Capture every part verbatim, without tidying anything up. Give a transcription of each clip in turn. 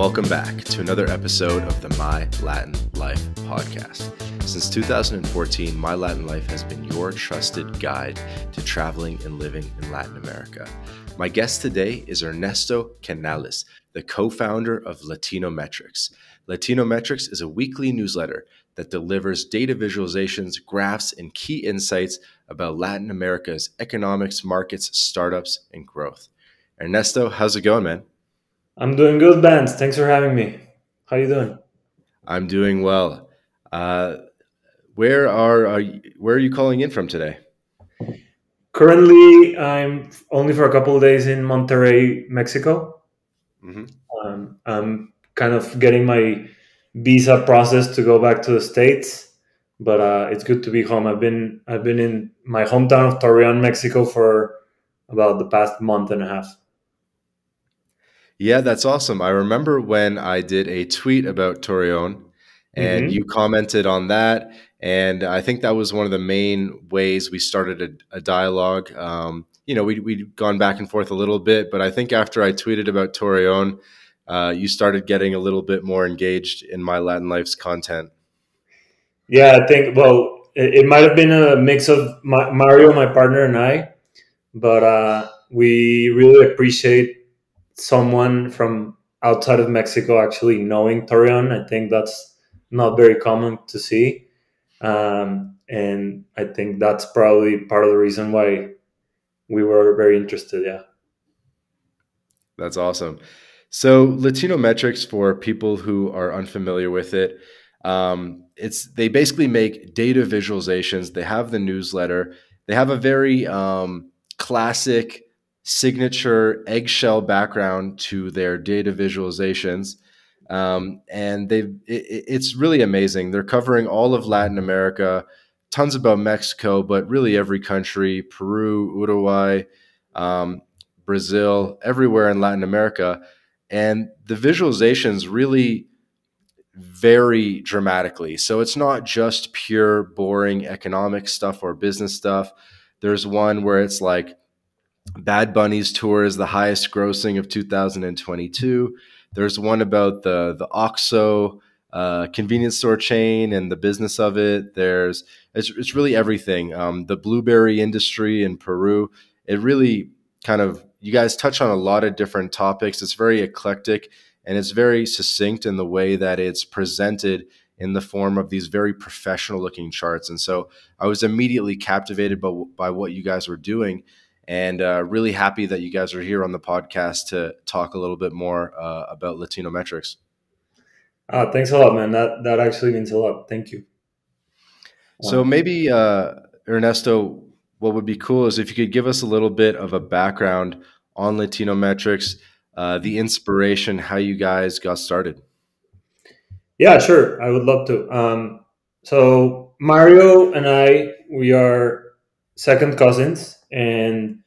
Welcome back to another episode of the My Latin Life podcast. Since two thousand fourteen, My Latin Life has been your trusted guide to traveling and living in Latin America. My guest today is Ernesto Canales, the co-founder of Latinometrics. Latinometrics is a weekly newsletter that delivers data visualizations, graphs, and key insights about Latin America's economics, markets, startups, and growth. Ernesto, how's it going, man? I'm doing good, Ben. Thanks for having me. How you doing? I'm doing well. Uh, where are, are you, where are you calling in from today? Currently, I'm only for a couple of days in Monterrey, Mexico. Mm-hmm. um, I'm kind of getting my visa process to go back to the States, but uh, it's good to be home. I've been I've been in my hometown of Torreón, Mexico, for about the past month and a half. Yeah, that's awesome. I remember when I did a tweet about Torreón, and mm-hmm. you commented on that. And I think that was one of the main ways we started a, a dialogue. Um, you know, we, we'd gone back and forth a little bit, but I think after I tweeted about Torreón, uh, you started getting a little bit more engaged in My Latin Life's content. Yeah, I think, well, it, it might have been a mix of my, Mario, my partner, and I, but uh, we really appreciate someone from outside of Mexico actually knowing Torreón. I think that's not very common to see. Um, and I think that's probably part of the reason why we were very interested. Yeah. That's awesome. So Latinometrics, for people who are unfamiliar with it, um, it's, they basically make data visualizations. They have the newsletter. They have a very, um, classic signature eggshell background to their data visualizations. Um, and they've, it, it's really amazing. They're covering all of Latin America, tons about Mexico, but really every country, Peru, Uruguay, um, Brazil, everywhere in Latin America. And the visualizations really vary dramatically. So it's not just pure, boring economic stuff or business stuff. There's one where it's like, Bad Bunny's tour is the highest grossing of two thousand twenty-two. There's one about the, the OXXO uh, convenience store chain and the business of it. There's, it's, it's really everything. Um, the blueberry industry in Peru, it really kind of, you guys touch on a lot of different topics. It's very eclectic and it's very succinct in the way that it's presented in the form of these very professional looking charts. And so I was immediately captivated by, by what you guys were doing. And uh, really happy that you guys are here on the podcast to talk a little bit more uh, about Latinometrics. Uh, thanks a lot, man. That that actually means a lot. Thank you. Wow. So maybe, uh, Ernesto, what would be cool is if you could give us a little bit of a background on Latinometrics, uh, the inspiration, how you guys got started. Yeah, sure. I would love to. Um, so Mario and I, we are second cousins. And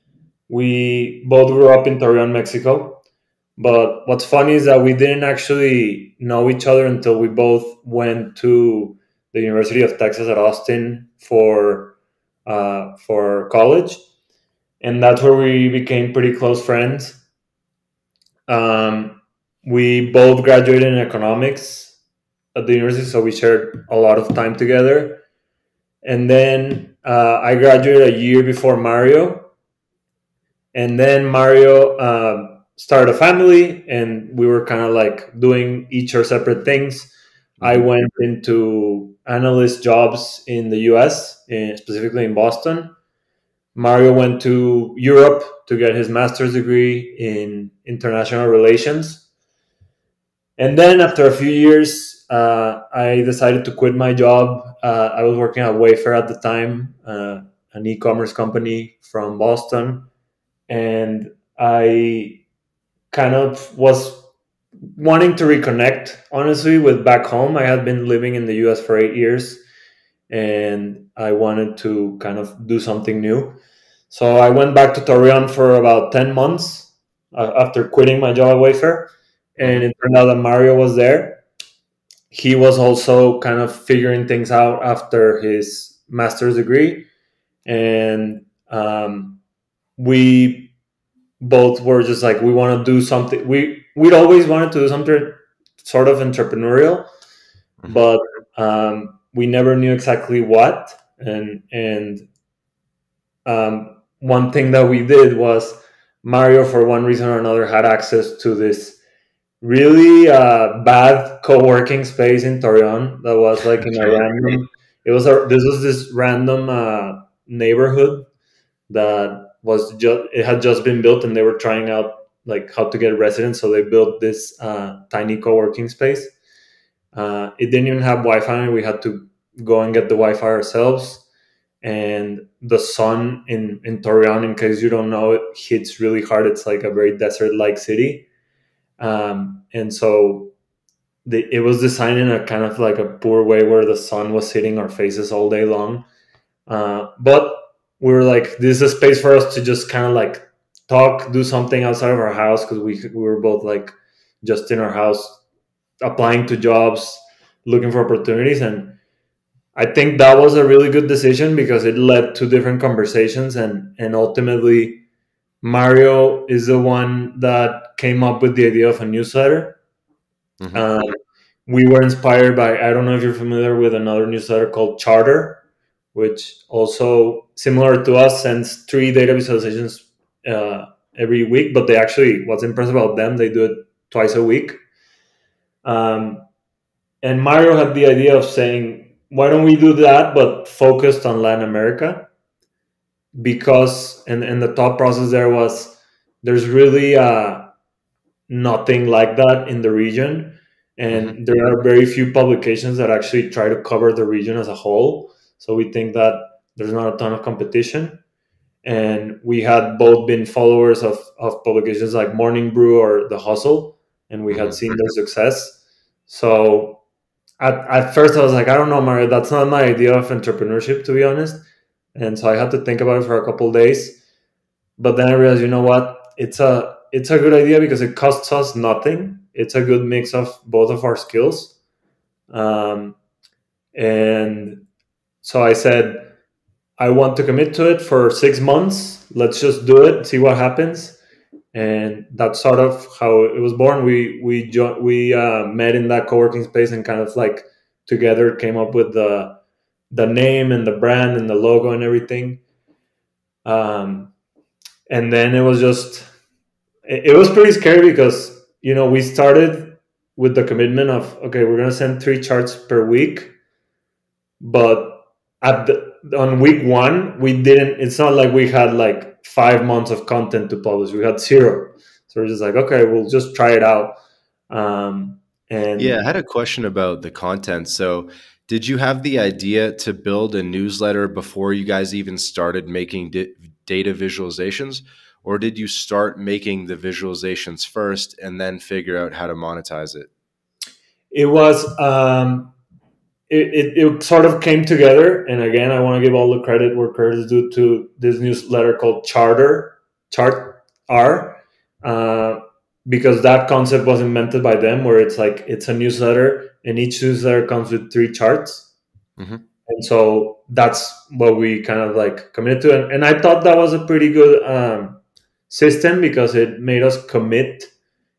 we both grew up in Torreón, Mexico. But what's funny is that we didn't actually know each other until we both went to the University of Texas at Austin for uh, for college. And that's where we became pretty close friends. Um, we both graduated in economics at the university, so we shared a lot of time together. And then uh, I graduated a year before Mario. And then Mario uh, started a family, and we were kind of like doing each our separate things. I went into analyst jobs in the U S, in, specifically in Boston. Mario went to Europe to get his master's degree in international relations. And then after a few years, Uh, I decided to quit my job. Uh, I was working at Wayfair at the time, uh, an e-commerce company from Boston. And I kind of was wanting to reconnect, honestly, with back home. I had been living in the U S for eight years and I wanted to kind of do something new. So I went back to Torreón for about ten months uh, after quitting my job at Wayfair. And it turned out that Mario was there. He was also kind of figuring things out after his master's degree. And um, we both were just like, we want to do something. We, we'd always wanted to do something sort of entrepreneurial, mm-hmm. but um, we never knew exactly what. And and um, one thing that we did was Mario, for one reason or another, had access to this really uh, bad co-working space in Torreón that was like in a random. It was a, this was this random uh, neighborhood that was just it had just been built, and they were trying out like how to get residents. So they built this uh, tiny co-working space. Uh, it didn't even have Wi-Fi. We had to go and get the Wi-Fi ourselves. And the sun in in Torreón, in case you don't know, it hits really hard. It's like a very desert-like city. Um, and so the, it was designed in a kind of like a poor way where the sun was hitting our faces all day long. Uh, but we were like, this is a space for us to just kind of like talk, do something outside of our house. Cause we, we were both like just in our house, applying to jobs, looking for opportunities. And I think that was a really good decision because it led to different conversations. And, and ultimately Mario is the one that came up with the idea of a newsletter. Mm-hmm. Um, we were inspired by, I don't know if you're familiar with another newsletter called Charter, which also similar to us sends three data visualizations uh, every week, but they actually, what's impressive about them, they do it twice a week. Um, and Mario had the idea of saying, why don't we do that, but focused on Latin America? Because, and, and the thought process there was, there's really uh, nothing like that in the region. And mm-hmm. there are very few publications that actually try to cover the region as a whole. So we think that there's not a ton of competition. And we had both been followers of, of publications like Morning Brew or The Hustle, and we had seen their success. So at, at first I was like, I don't know, Mario, that's not my idea of entrepreneurship, to be honest. And so I had to think about it for a couple of days. But then I realized, you know what? It's a, it's a good idea because it costs us nothing. It's a good mix of both of our skills. Um, and so I said, I want to commit to it for six months. Let's just do it, see what happens. And that's sort of how it was born. We we we uh, met in that co-working space and kind of like together came up with the the name and the brand and the logo and everything. Um, and then it was just, it, it was pretty scary because, you know, we started with the commitment of, okay, we're going to send three charts per week. But at the, on week one, we didn't, it's not like we had like five months of content to publish. We had zero. So we're just like, okay, we'll just try it out. Um, and yeah, I had a question about the content. So did you have the idea to build a newsletter before you guys even started making data visualizations, or did you start making the visualizations first and then figure out how to monetize it? It was, um, it, it, it sort of came together. And again, I want to give all the credit where credit is due to this newsletter called Charter, Chart R, uh, because that concept was invented by them where it's like, it's a newsletter and each newsletter comes with three charts. Mm-hmm. And so that's what we kind of like committed to. And, and I thought that was a pretty good um, system because it made us commit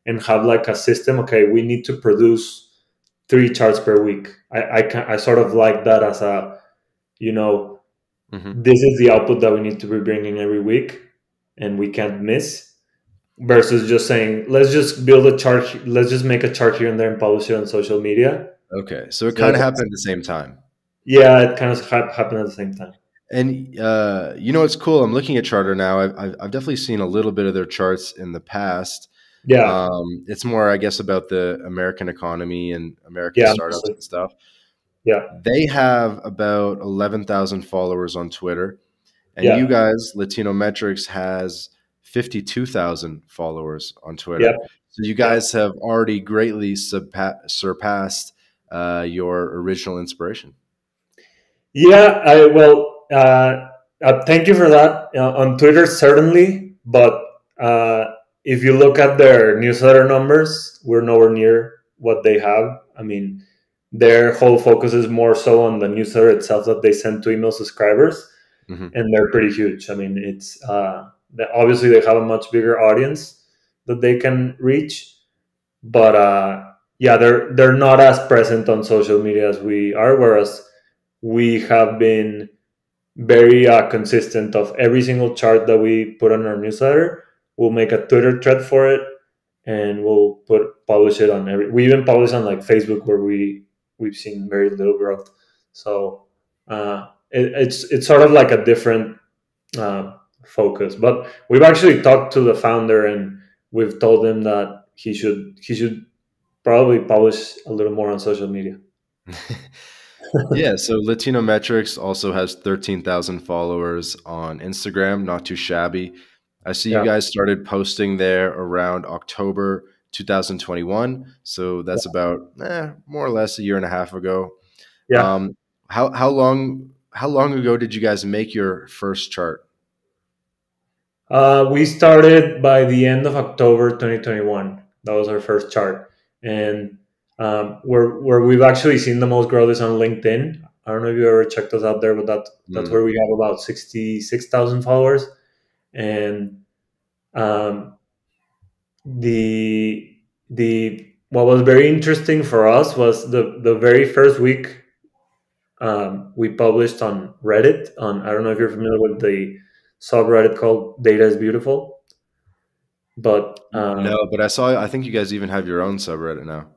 and have like a system. Okay, we need to produce three charts per week. I I, can, I sort of like that as a, you know, mm-hmm. this is the output that we need to be bringing every week and we can't miss. Versus just saying, let's just build a chart. Let's just make a chart here and there and publish it on social media. Okay. So it so kind of happened at the same time. Yeah. It kind of happened at the same time. And, uh, you know, it's cool. I'm looking at Charter now. I've, I've definitely seen a little bit of their charts in the past. Yeah. Um, it's more, I guess, about the American economy and American yeah, startups absolutely. and stuff. Yeah. They have about eleven thousand followers on Twitter. And yeah. you guys, Latinometrics has fifty-two thousand followers on Twitter. Yep. So you guys have already greatly surpassed uh, your original inspiration. Yeah, I, well, uh, uh, thank you for that. Uh, on Twitter, certainly. But uh, if you look at their newsletter numbers, we're nowhere near what they have. I mean, their whole focus is more so on the newsletter itself that they send to email subscribers. Mm-hmm. And they're pretty huge. I mean, it's... Uh, obviously, they have a much bigger audience that they can reach, but uh, yeah, they're they're not as present on social media as we are, whereas we have been very uh, consistent of every single chart that we put on our newsletter. We'll make a Twitter thread for it, and we'll put publish it on every. We even publish on like Facebook, where we we've seen very little growth. So uh, it, it's it's sort of like a different uh, focus. But we've actually talked to the founder, and we've told him that he should he should probably publish a little more on social media. Yeah, so Latinometrics also has thirteen thousand followers on Instagram, not too shabby. I see yeah. you guys started posting there around October two thousand twenty-one. So that's yeah. about eh, more or less a year and a half ago. Yeah. Um, how, how long how long ago did you guys make your first chart? Uh, we started by the end of October twenty twenty-one. That was our first chart. And um, where, where we've actually seen the most growth is on LinkedIn. I don't know if you ever checked us out there, but that, that's mm. where we have about sixty-six thousand followers. And um, the the what was very interesting for us was the the very first week um, we published on Reddit. On I don't know if you're familiar with the subreddit called Data is Beautiful, but um, no. But I saw. I think you guys even have your own subreddit now.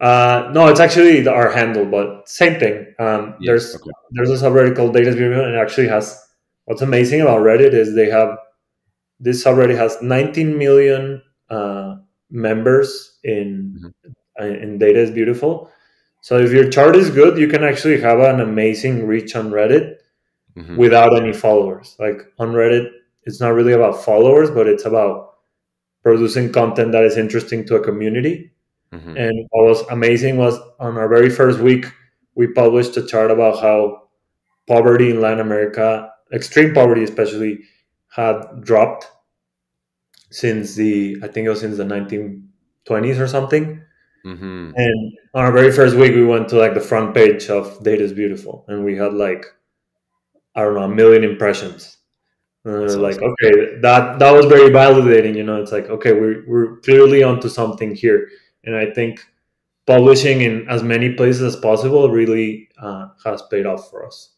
Uh, no, it's actually our handle, but same thing. Um, yes, there's okay. there's a subreddit called Data is Beautiful, and it actually has. What's amazing about Reddit is they have, this subreddit has nineteen million uh, members in, mm-hmm. in Data is Beautiful. So if your chart is good, you can actually have an amazing reach on Reddit mm-hmm. without any followers. Like on Reddit, it's not really about followers, but it's about producing content that is interesting to a community. Mm-hmm. And what was amazing was on our very first week, we published a chart about how poverty in Latin America, extreme poverty especially, had dropped since the, I think it was since the nineteen twenties or something. Mm-hmm. And on our very first week, we went to like the front page of Data is Beautiful. And we had like, I don't know, a million impressions. And we were like, awesome. okay, that, that was very validating. You know, it's like, okay, we're, we're clearly onto something here. And I think publishing in as many places as possible really uh, has paid off for us.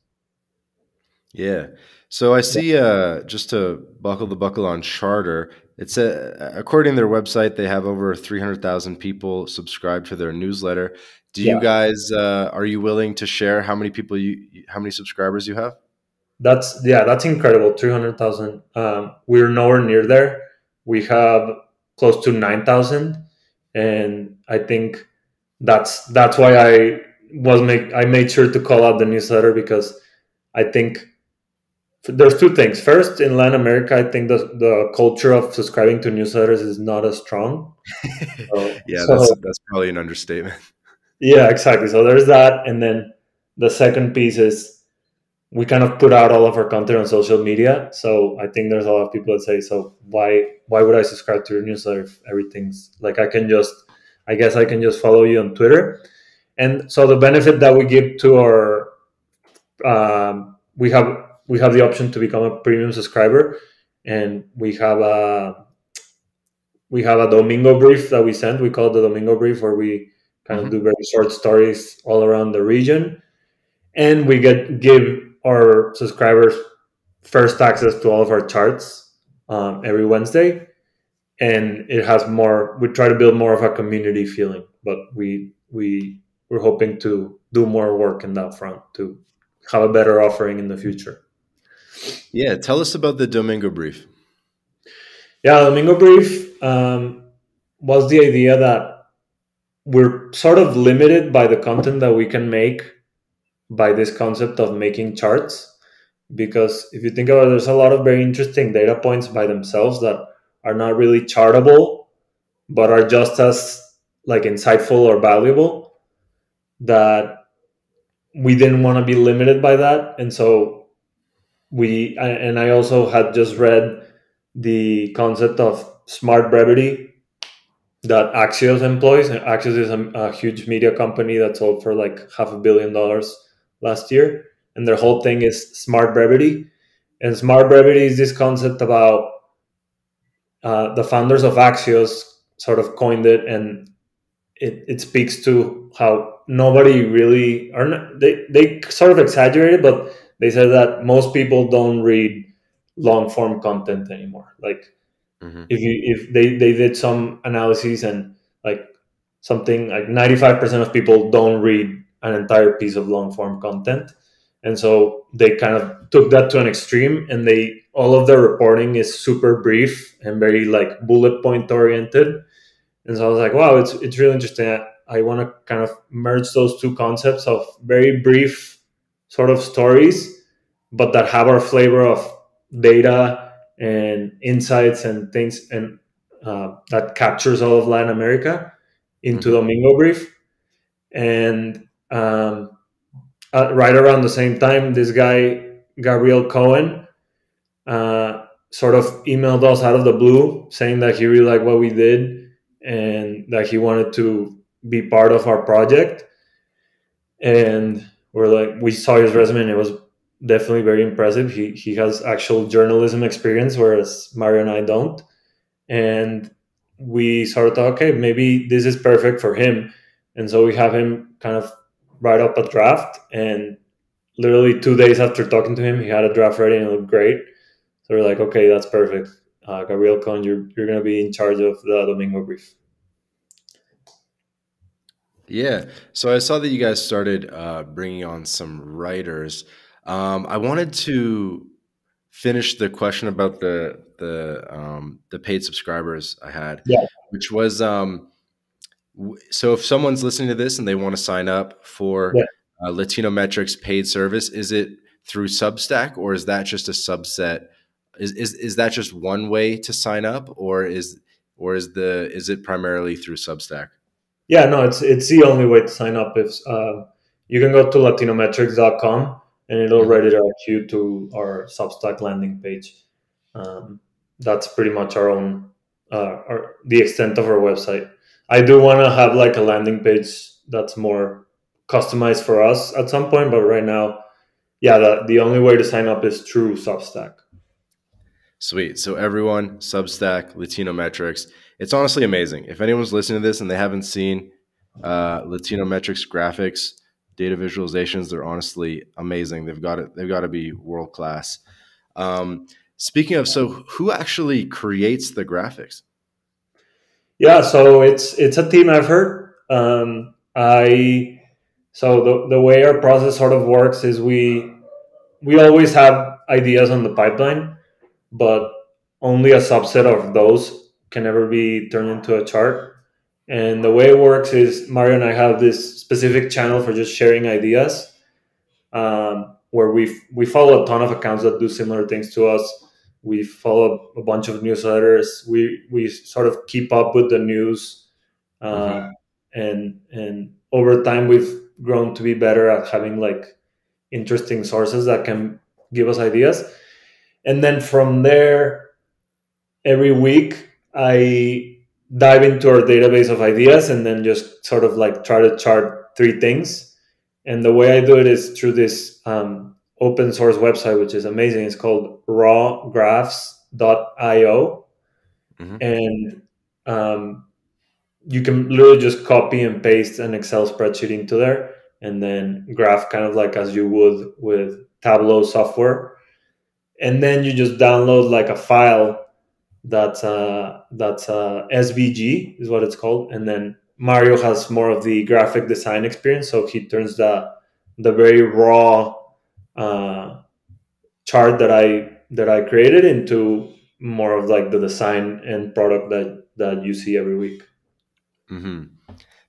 Yeah. So I see, uh, just to buckle the buckle on Charter, it's a, according to their website, they have over three hundred thousand people subscribed to their newsletter. Do yeah. you guys, uh, are you willing to share how many people you, how many subscribers you have? That's, yeah, that's incredible. three hundred thousand. Um, we're nowhere near there. We have close to nine thousand. And I think that's, that's why I was make, I made sure to call out the newsletter, because I think there's two things. First, in Latin America, I think the, the culture of subscribing to newsletters is not as strong. So, yeah, so, that's, that's probably an understatement. Yeah, exactly. So there's that. And then the second piece is we kind of put out all of our content on social media. So I think there's a lot of people that say, so why why would I subscribe to your newsletter if everything's like, I can just, I guess I can just follow you on Twitter. And so the benefit that we give to our, um, we have, we have the option to become a premium subscriber, and we have a we have a Domingo brief that we send. We call it the Domingo brief, where we kind mm-hmm. of do very short stories all around the region, and we get give our subscribers first access to all of our charts um, every Wednesday, and it has more. We try to build more of a community feeling, but we we we're hoping to do more work in that front to have a better offering in the future. Yeah, tell us about the Domingo Brief. Yeah, Domingo Brief um, was the idea that we're sort of limited by the content that we can make by this concept of making charts. Because if you think about it, there's a lot of very interesting data points by themselves that are not really chartable, but are just as like insightful or valuable, that we didn't want to be limited by that. And so We and I also had just read the concept of smart brevity that Axios employs. And Axios is a, a huge media company that sold for like half a billion dollars last year. And their whole thing is smart brevity. And smart brevity is this concept about uh, the founders of Axios sort of coined it, and it, it speaks to how nobody really, are not, they, they sort of exaggerated, but they said that most people don't read long form content anymore. Like mm-hmm. if you, if they, they did some analyses and like something like ninety-five percent of people don't read an entire piece of long form content. And so they kind of took that to an extreme, and they, all of their reporting is super brief and very like bullet point oriented. And so I was like, wow, it's, it's really interesting. I, I want to kind of merge those two concepts of very brief sort of stories, but that have our flavor of data and insights and things, and uh, that captures all of Latin America into mm-hmm. Domingo Brief. And um, uh, right around the same time, this guy, Gabriel Cohen, uh, sort of emailed us out of the blue saying that he really liked what we did and that he wanted to be part of our project. And we're like, we saw his resume and it was definitely very impressive. He he has actual journalism experience, whereas Mario and I don't. And we sort of thought, okay, maybe this is perfect for him. And so we have him kind of write up a draft, and literally two days after talking to him, he had a draft ready and it looked great. So we're like, okay, that's perfect. Uh, Gabriel Cohen, you're, you're going to be in charge of the Domingo Brief. Yeah. So I saw that you guys started uh, bringing on some writers. Um, I wanted to finish the question about the the um, the paid subscribers I had, yeah. which was, um, so if someone's listening to this and they want to sign up for yeah. uh, Latinometrics paid service, is it through Substack, or is that just a subset? Is, is is that just one way to sign up, or is or is the is it primarily through Substack? Yeah, no, it's it's the only way to sign up. If uh, you can go to latinometrics dot com and it'll redirect you to our Substack landing page. Um, that's pretty much our own uh, our, the extent of our website. I do want to have like a landing page that's more customized for us at some point, but right now, yeah, the, the only way to sign up is through Substack. Sweet. So everyone, Substack, Latinometrics. It's honestly amazing. If anyone's listening to this and they haven't seen uh, Latinometrics graphics, data visualizations, they're honestly amazing. They've got it. They've got to be world class. Um, speaking of, so who actually creates the graphics? Yeah, so it's it's a team effort. Um, I so the the way our process sort of works is we we always have ideas on the pipeline, but only a subset of those can ever be turned into a chart. And the way it works is Mario and I have this specific channel for just sharing ideas, um, where we we follow a ton of accounts that do similar things to us. We follow a bunch of newsletters. We we sort of keep up with the news. Uh, mm-hmm. And and over time, we've grown to be better at having like interesting sources that can give us ideas. And then from there, every week, I dive into our database of ideas and then just sort of like try to chart three things. And the way I do it is through this um, open source website, which is amazing. It's called raw graphs dot i o. Mm-hmm. And um, you can literally just copy and paste an Excel spreadsheet into there and then graph kind of like as you would with Tableau software. And then you just download like a file that's uh that's uh S V G is what it's called. And then Mario has more of the graphic design experience, so he turns the the very raw uh chart that I that I created into more of like the design and product that that you see every week. Mm-hmm.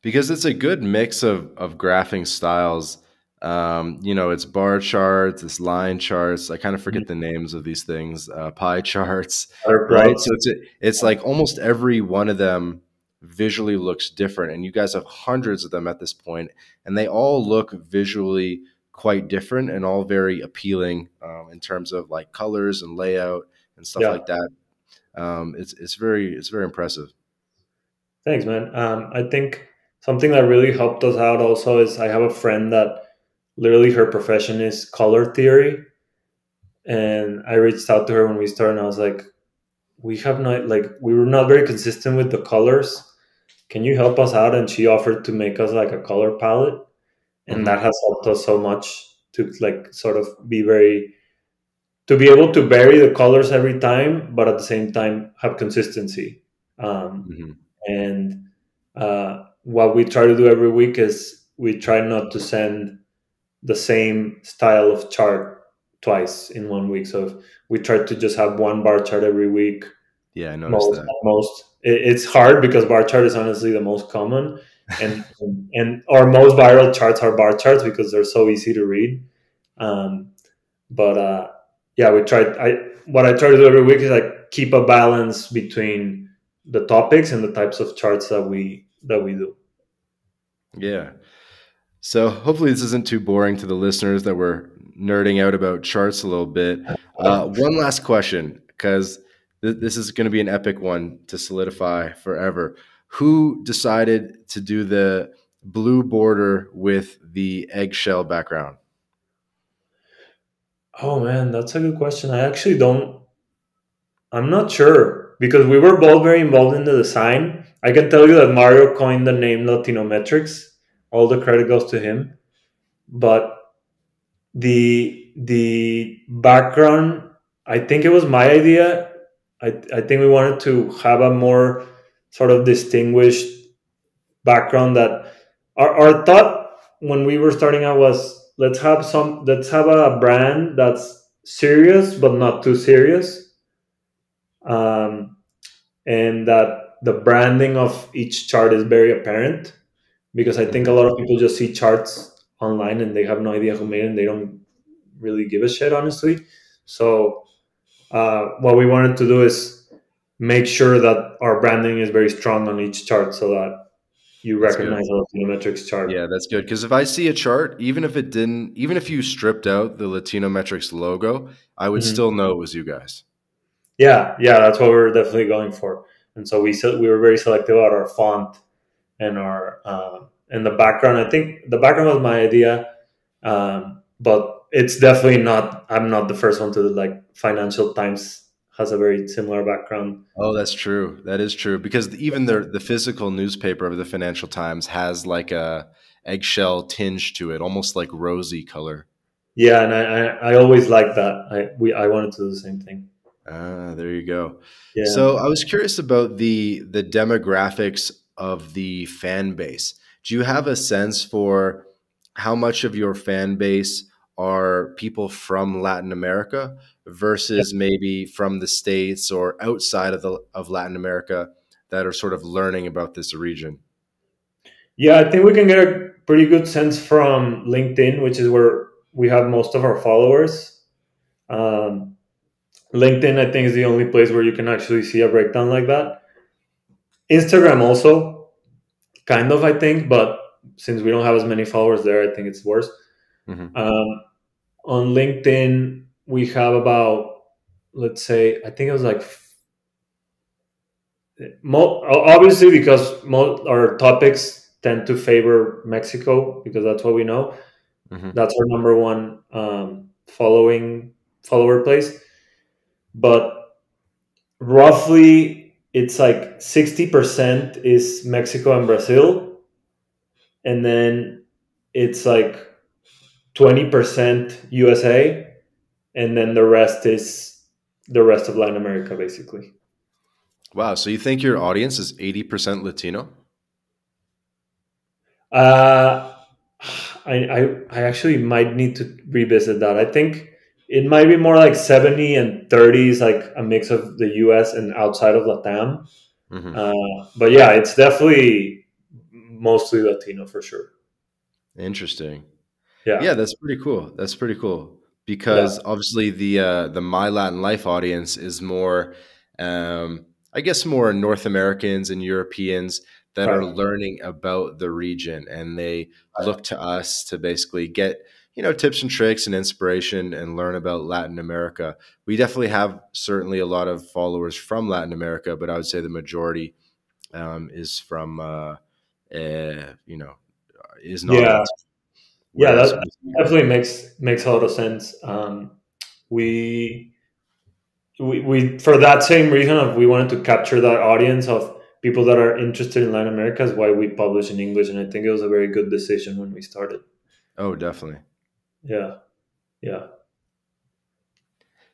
Because it's a good mix of of graphing styles. Um, you know, it's bar charts, it's line charts. I kind of forget mm-hmm. the names of these things, uh, pie charts, right? So it's, it's like almost every one of them visually looks different, and you guys have hundreds of them at this point, and they all look visually quite different and all very appealing, um, in terms of like colors and layout and stuff yeah. like that. Um, it's, it's very, it's very impressive. Thanks, man. Um, I think something that really helped us out also is I have a friend that literally her profession is color theory. And I reached out to her when we started and I was like, we have not, like, we were not very consistent with the colors. can you help us out? And she offered to make us like a color palette. And mm-hmm. that has helped us so much to like sort of be very, to be able to vary the colors every time, but at the same time have consistency. Um, mm-hmm. And uh, what we try to do every week is we try not to send the same style of chart twice in one week. So if we try to just have one bar chart every week. Yeah, I noticed most, that. Most, it, it's hard because bar chart is honestly the most common. And and our most viral charts are bar charts because they're so easy to read. Um, but uh, yeah, we tried. I what I try to do every week is like keep a balance between the topics and the types of charts that we that we do. Yeah. So hopefully this isn't too boring to the listeners that we're nerding out about charts a little bit. Uh, one last question, because th- this is going to be an epic one to solidify forever. Who decided to do the blue border with the eggshell background? Oh man, that's a good question. I actually don't, I'm not sure because we were both very involved in the design. I can tell you that Mario coined the name Latinometrics. All the credit goes to him, but the, the background, I think it was my idea. I, I think we wanted to have a more sort of distinguished background. That our, our thought when we were starting out was let's have some, let's have a brand that's serious, but not too serious. Um, and that the branding of each chart is very apparent, because I think a lot of people just see charts online and they have no idea who made it and they don't really give a shit, honestly. So uh, what we wanted to do is make sure that our branding is very strong on each chart so that you that's recognize good. A Latinometrics chart. Yeah, that's good. Because if I see a chart, even if it didn't, even if you stripped out the Latinometrics logo, I would mm-hmm. still know it was you guys. Yeah, yeah, that's what we were definitely going for. And so we said we were very selective about our font and our uh, and the background. I think the background was my idea, um, but it's definitely not. I'm not the first one to do, like Financial Times has a very similar background. Oh, that's true. That is true because even the the physical newspaper of the Financial Times has like a eggshell tinge to it, almost like rosy color. Yeah, and I I, I always like that. I we I wanted to do the same thing. Ah, there you go. Yeah. So I was curious about the the demographics of the fan base. Do you have a sense for how much of your fan base are people from Latin America versus maybe from the States or outside of the of Latin America that are sort of learning about this region? Yeah, I think we can get a pretty good sense from LinkedIn, which is where we have most of our followers. Um, LinkedIn, I think, is the only place where you can actually see a breakdown like that. Instagram also, kind of, I think, but since we don't have as many followers there, I think it's worse. Mm-hmm. Um, on LinkedIn, we have about, let's say, I think it was like, mo- obviously because mo- our topics tend to favor Mexico because that's what we know. Mm-hmm. That's our number one um, following follower place. But roughly, it's like sixty percent is Mexico and Brazil. And then it's like twenty percent U S A. And then the rest is the rest of Latin America, basically. Wow. So you think your audience is eighty percent Latino? Uh, I, I, I actually might need to revisit that. I think it might be more like seventy and thirty is like a mix of the U S and outside of Latam. Mm-hmm. Uh, but yeah, it's definitely mostly Latino for sure. Interesting. Yeah. Yeah, that's pretty cool. That's pretty cool because yeah. obviously the, uh, the My Latin Life audience is more, um, I guess more North Americans and Europeans that right. are learning about the region and they right. look to us to basically get, you know, tips and tricks and inspiration and learn about Latin America. We definitely have certainly a lot of followers from Latin America, but I would say the majority um, is from, uh, uh, you know, is not. Yeah, yeah, that definitely makes, makes a lot of sense. Um, we, we, we, for that same reason, we wanted to capture that audience of people that are interested in Latin America is why we publish in English. And I think it was a very good decision when we started. Oh, definitely. Yeah. Yeah.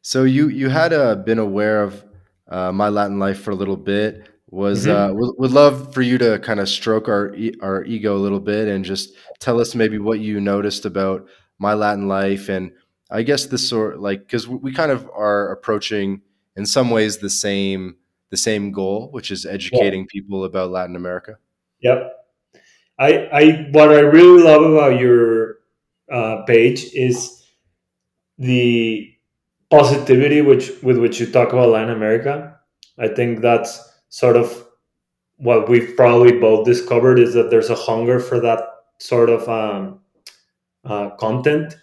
So you, you had uh, been aware of uh, My Latin Life for a little bit. Was mm-hmm. uh, would, would love for you to kind of stroke our our ego a little bit and just tell us maybe what you noticed about My Latin Life, and I guess this sort like because we kind of are approaching in some ways the same the same goal, which is educating yeah. people about Latin America. Yep, I I what I really love about your uh, page is the positivity which with which you talk about Latin America. I think that's sort of what we've probably both discovered is that there's a hunger for that sort of um, uh, content,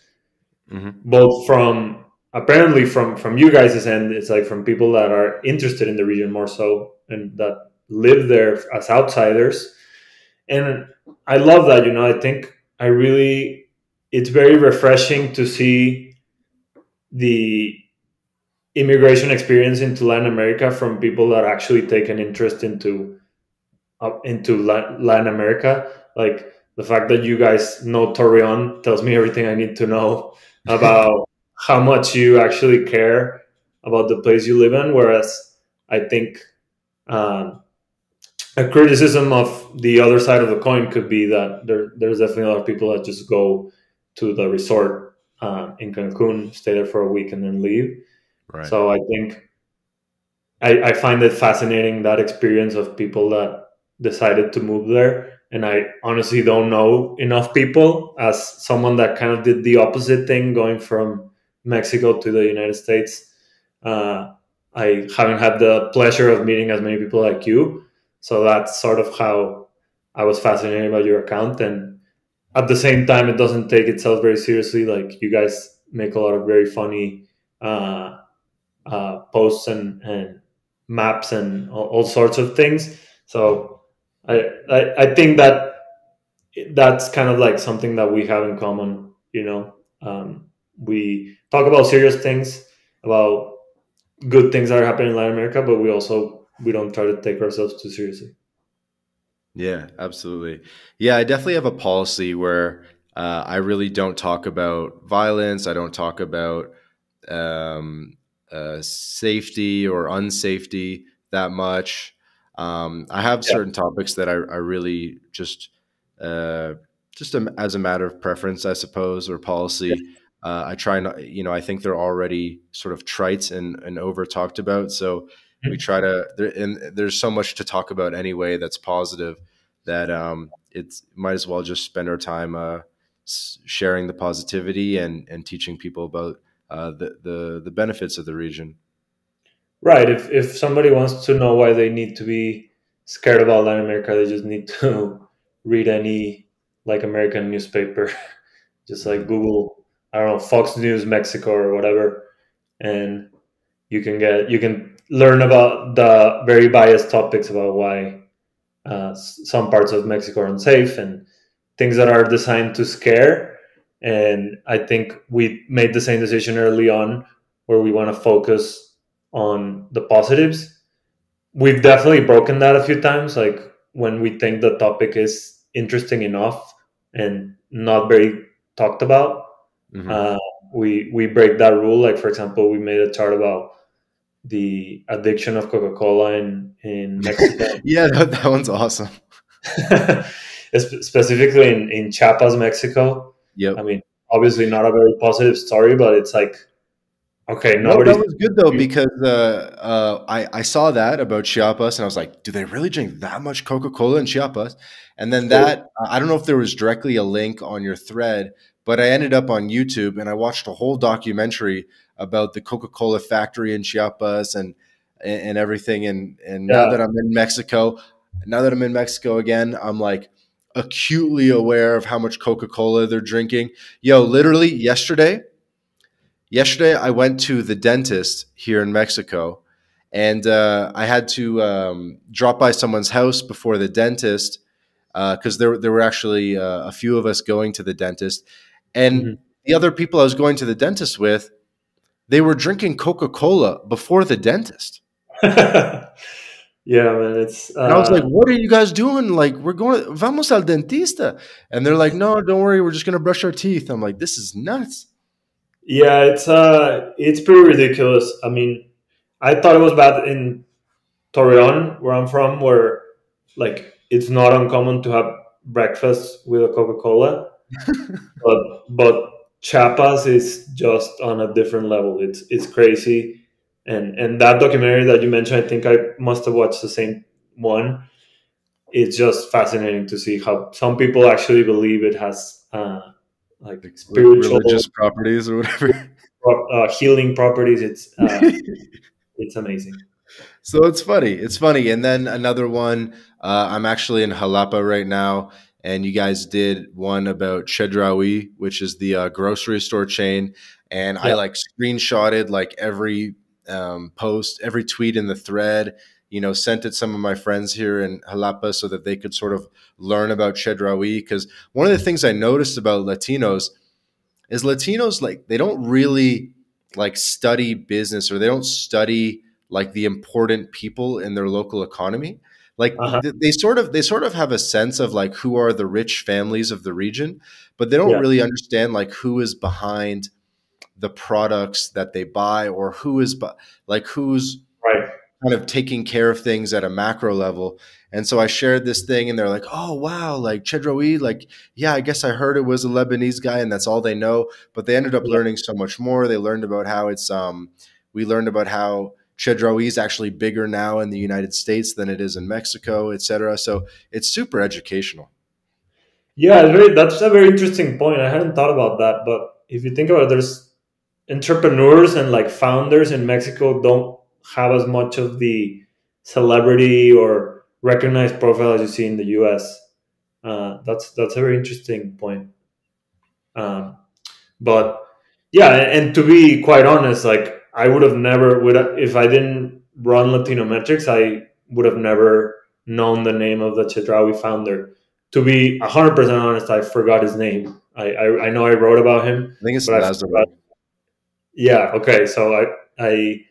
mm-hmm. both from apparently from, from you guys' end, it's like from people that are interested in the region more so and that live there as outsiders. And I love that, you know, I think I really, it's very refreshing to see the immigration experience into Latin America from people that actually take an interest into uh, into La- Latin America. Like the fact that you guys know Torreón tells me everything I need to know about how much you actually care about the place you live in. Whereas I think um, a criticism of the other side of the coin could be that there, there's definitely a lot of people that just go to the resort uh, in Cancun, stay there for a week and then leave. Right. So I think I, I find it fascinating, that experience of people that decided to move there. And I honestly don't know enough people as someone that kind of did the opposite thing, going from Mexico to the United States. Uh, I haven't had the pleasure of meeting as many people like you. So that's sort of how I was fascinated by your account. And at the same time, it doesn't take itself very seriously. Like you guys make a lot of very funny uh Uh, posts and, and maps and all, all sorts of things. So I, I I think that that's kind of like something that we have in common. You know, um, we talk about serious things, about good things that are happening in Latin America, but we also we don't try to take ourselves too seriously. Yeah, absolutely. Yeah, I definitely have a policy where uh, I really don't talk about violence. I don't talk about um, Uh, safety or unsafety that much. Um, I have yeah. certain topics that I, I really just, uh, just a, as a matter of preference, I suppose, or policy. Yeah. Uh, I try not, you know, I think they're already sort of trite and, and over talked about. So mm-hmm. we try to, there, and there's so much to talk about anyway, that's positive that um, it's might as well just spend our time uh, sharing the positivity and, and teaching people about Uh, the, the the benefits of the region. Right. If if somebody wants to know why they need to be scared about Latin America, they just need to read any like American newspaper, just like Google, I don't know, Fox News Mexico or whatever, and you can get you can learn about the very biased topics about why uh, some parts of Mexico are unsafe and things that are designed to scare. And I think we made the same decision early on where we want to focus on the positives. We've definitely broken that a few times, like when we think the topic is interesting enough and not very talked about, mm-hmm. uh, we we break that rule. Like, for example, we made a chart about the addiction of Coca-Cola in, in Mexico. Yeah, that, that one's awesome. Specifically in, in Chiapas, Mexico. Yeah, I mean, obviously not a very positive story, but it's like, okay, nobody. No, that was good though, because uh, uh, I I saw that about Chiapas, and I was like, do they really drink that much Coca-Cola in Chiapas? And then that I don't know if there was directly a link on your thread, but I ended up on YouTube and I watched a whole documentary about the Coca-Cola factory in Chiapas and and everything. And and yeah. now that I'm in Mexico, now that I'm in Mexico again, I'm like acutely aware of how much Coca-Cola they're drinking. Yo, literally yesterday, yesterday I went to the dentist here in Mexico, and uh, I had to um, drop by someone's house before the dentist because uh, there there were actually uh, a few of us going to the dentist, and mm-hmm. the other people I was going to the dentist with, they were drinking Coca-Cola before the dentist. Yeah, man, it's... Uh, and I was like, what are you guys doing? Like, we're going, vamos al dentista. And they're like, no, don't worry, we're just going to brush our teeth. I'm like, this is nuts. Yeah, it's uh, it's pretty ridiculous. I mean, I thought it was bad in Torreón, where I'm from, where, like, it's not uncommon to have breakfast with a Coca-Cola. but, but Chiapas is just on a different level. It's it's crazy. And and that documentary that you mentioned, I think I must have watched the same one. It's just fascinating to see how some people actually believe it has uh, like, like spiritual religious properties or whatever, uh, healing properties. It's uh, it's amazing. So it's funny. It's funny. And then another one. Uh, I'm actually in Jalapa right now, and you guys did one about Chedraui, which is the uh, grocery store chain, and yeah. I like screenshotted like every. Um, post, every tweet in the thread, you know, sent it to some of my friends here in Jalapa so that they could sort of learn about Chedraui. Because one of the things I noticed about Latinos is Latinos, like, they don't really like study business, or they don't study like the important people in their local economy. Like uh-huh. th they sort of, they sort of have a sense of like who are the rich families of the region, but they don't yeah. really understand like who is behind the products that they buy, or who is like who's right. kind of taking care of things at a macro level. And so I shared this thing, and they're like, oh, wow, like Chedraui, like, yeah, I guess I heard it was a Lebanese guy, and that's all they know. But they ended up yeah. learning so much more. They learned about how it's, um, we learned about how Chedraui is actually bigger now in the United States than it is in Mexico, et cetera. So it's super educational. Yeah, really, that's a very interesting point. I hadn't thought about that, but if you think about it, there's entrepreneurs and like founders in Mexico don't have as much of the celebrity or recognized profile as you see in the U S. Uh, that's that's a very interesting point. Um, but yeah, and, and to be quite honest, like I would have never would have, if I didn't run Latinometrics, I would have never known the name of the Chedraui founder. To be a hundred percent honest, I forgot his name. I, I I know I wrote about him. I think it's Lazaro. Yeah. Okay. So I, I,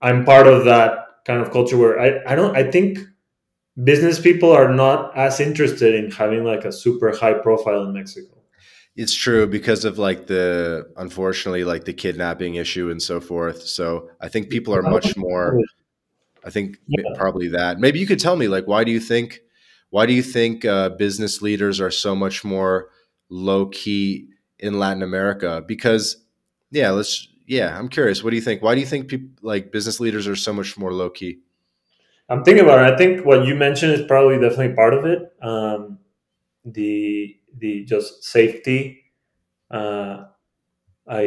I'm part of that kind of culture where I, I don't, I think business people are not as interested in having like a super high profile in Mexico. It's true because of like the, unfortunately, like the kidnapping issue and so forth. So I think people are much more, I think yeah. probably that. Maybe you could tell me like, why do you think, why do you think uh, business leaders are so much more low key in Latin America? Because yeah, let's, Yeah, I'm curious. What do you think? Why do you think people, like business leaders are so much more low key? I'm thinking about it. I think what you mentioned is probably definitely part of it. Um, the the just safety. Uh, I,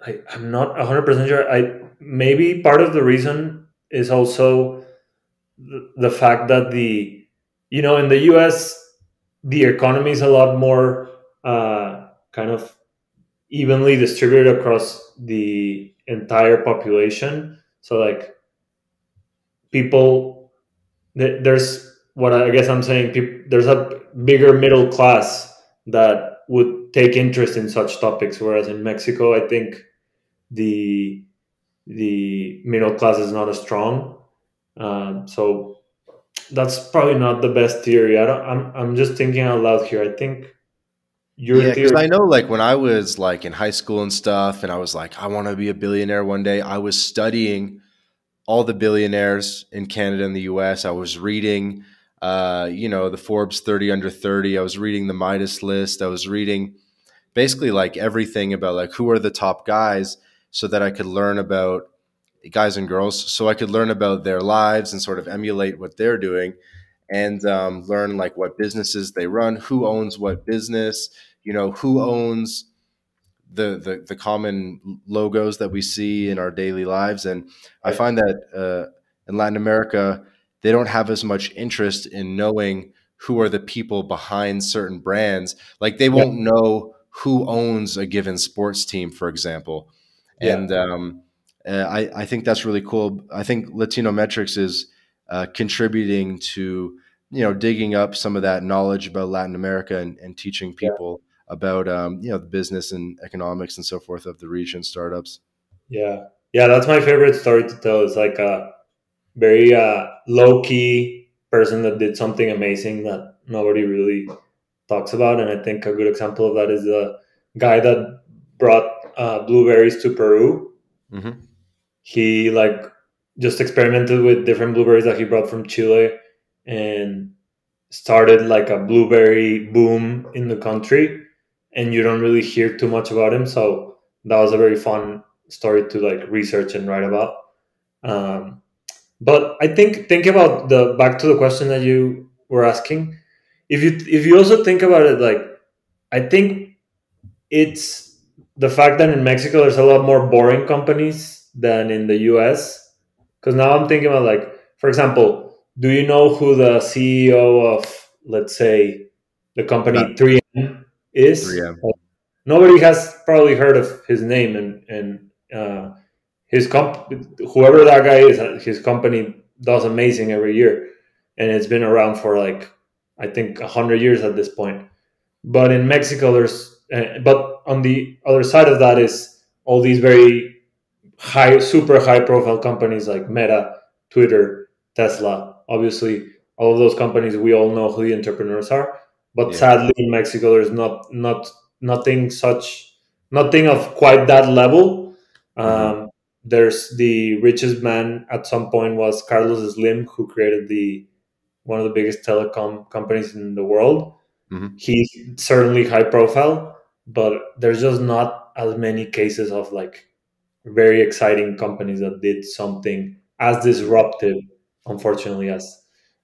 I I'm not one hundred percent sure. I maybe part of the reason is also the, the fact that the you know in the U S the economy is a lot more uh, kind of evenly distributed across the entire population. So like people, there's what I guess I'm saying, people, there's a bigger middle class that would take interest in such topics. Whereas in Mexico, I think the, the middle class is not as strong. Um, so that's probably not the best theory. I don't, I'm, I'm just thinking out loud here. I think Your yeah, because I know like when I was like in high school and stuff and I was like, I want to be a billionaire one day. I was studying all the billionaires in Canada and the U S. I was reading, uh, you know, the Forbes thirty under thirty. I was reading the Midas list. I was reading basically like everything about like who are the top guys so that I could learn about guys and girls. So I could learn about their lives and sort of emulate what they're doing and um, learn like what businesses they run, who owns what business, you know, who owns the, the, the common logos that we see in our daily lives. And I find that uh, in Latin America, they don't have as much interest in knowing who are the people behind certain brands. Like they won't yeah. know who owns a given sports team, for example. Yeah. And um, uh, I, I think that's really cool. I think Latinometrics is uh, contributing to, you know, digging up some of that knowledge about Latin America and, and teaching people yeah. about, um, you know, the business and economics and so forth of the region startups. Yeah. Yeah. That's my favorite story to tell. It's like, uh, very uh, low-key person that did something amazing that nobody really talks about. And I think a good example of that is the guy that brought uh, blueberries to Peru. Mm-hmm. He like just experimented with different blueberries that he brought from Chile and started like a blueberry boom in the country, and you don't really hear too much about him. So that was a very fun story to like research and write about. Um, but I think, think about the, back to the question that you were asking. If you, if you also think about it, like, I think it's the fact that in Mexico, there's a lot more boring companies than in the U S. Cause now I'm thinking about like, for example, do you know who the C E O of, let's say, the company three M is? three M. Nobody has probably heard of his name, and and uh, his comp, whoever that guy is, his company does amazing every year, and it's been around for like I think a hundred years at this point. But in Mexico, there's uh, but on the other side of that is all these very high, super high profile companies like Meta, Twitter, Tesla. Obviously, all of those companies, we all know who the entrepreneurs are. But yeah. Sadly, in Mexico, there's not not nothing such, nothing of quite that level. Mm-hmm. Um, there's the richest man at some point was Carlos Slim, who created the one of the biggest telecom companies in the world. Mm-hmm. He's certainly high profile, but there's just not as many cases of like very exciting companies that did something as disruptive, unfortunately, as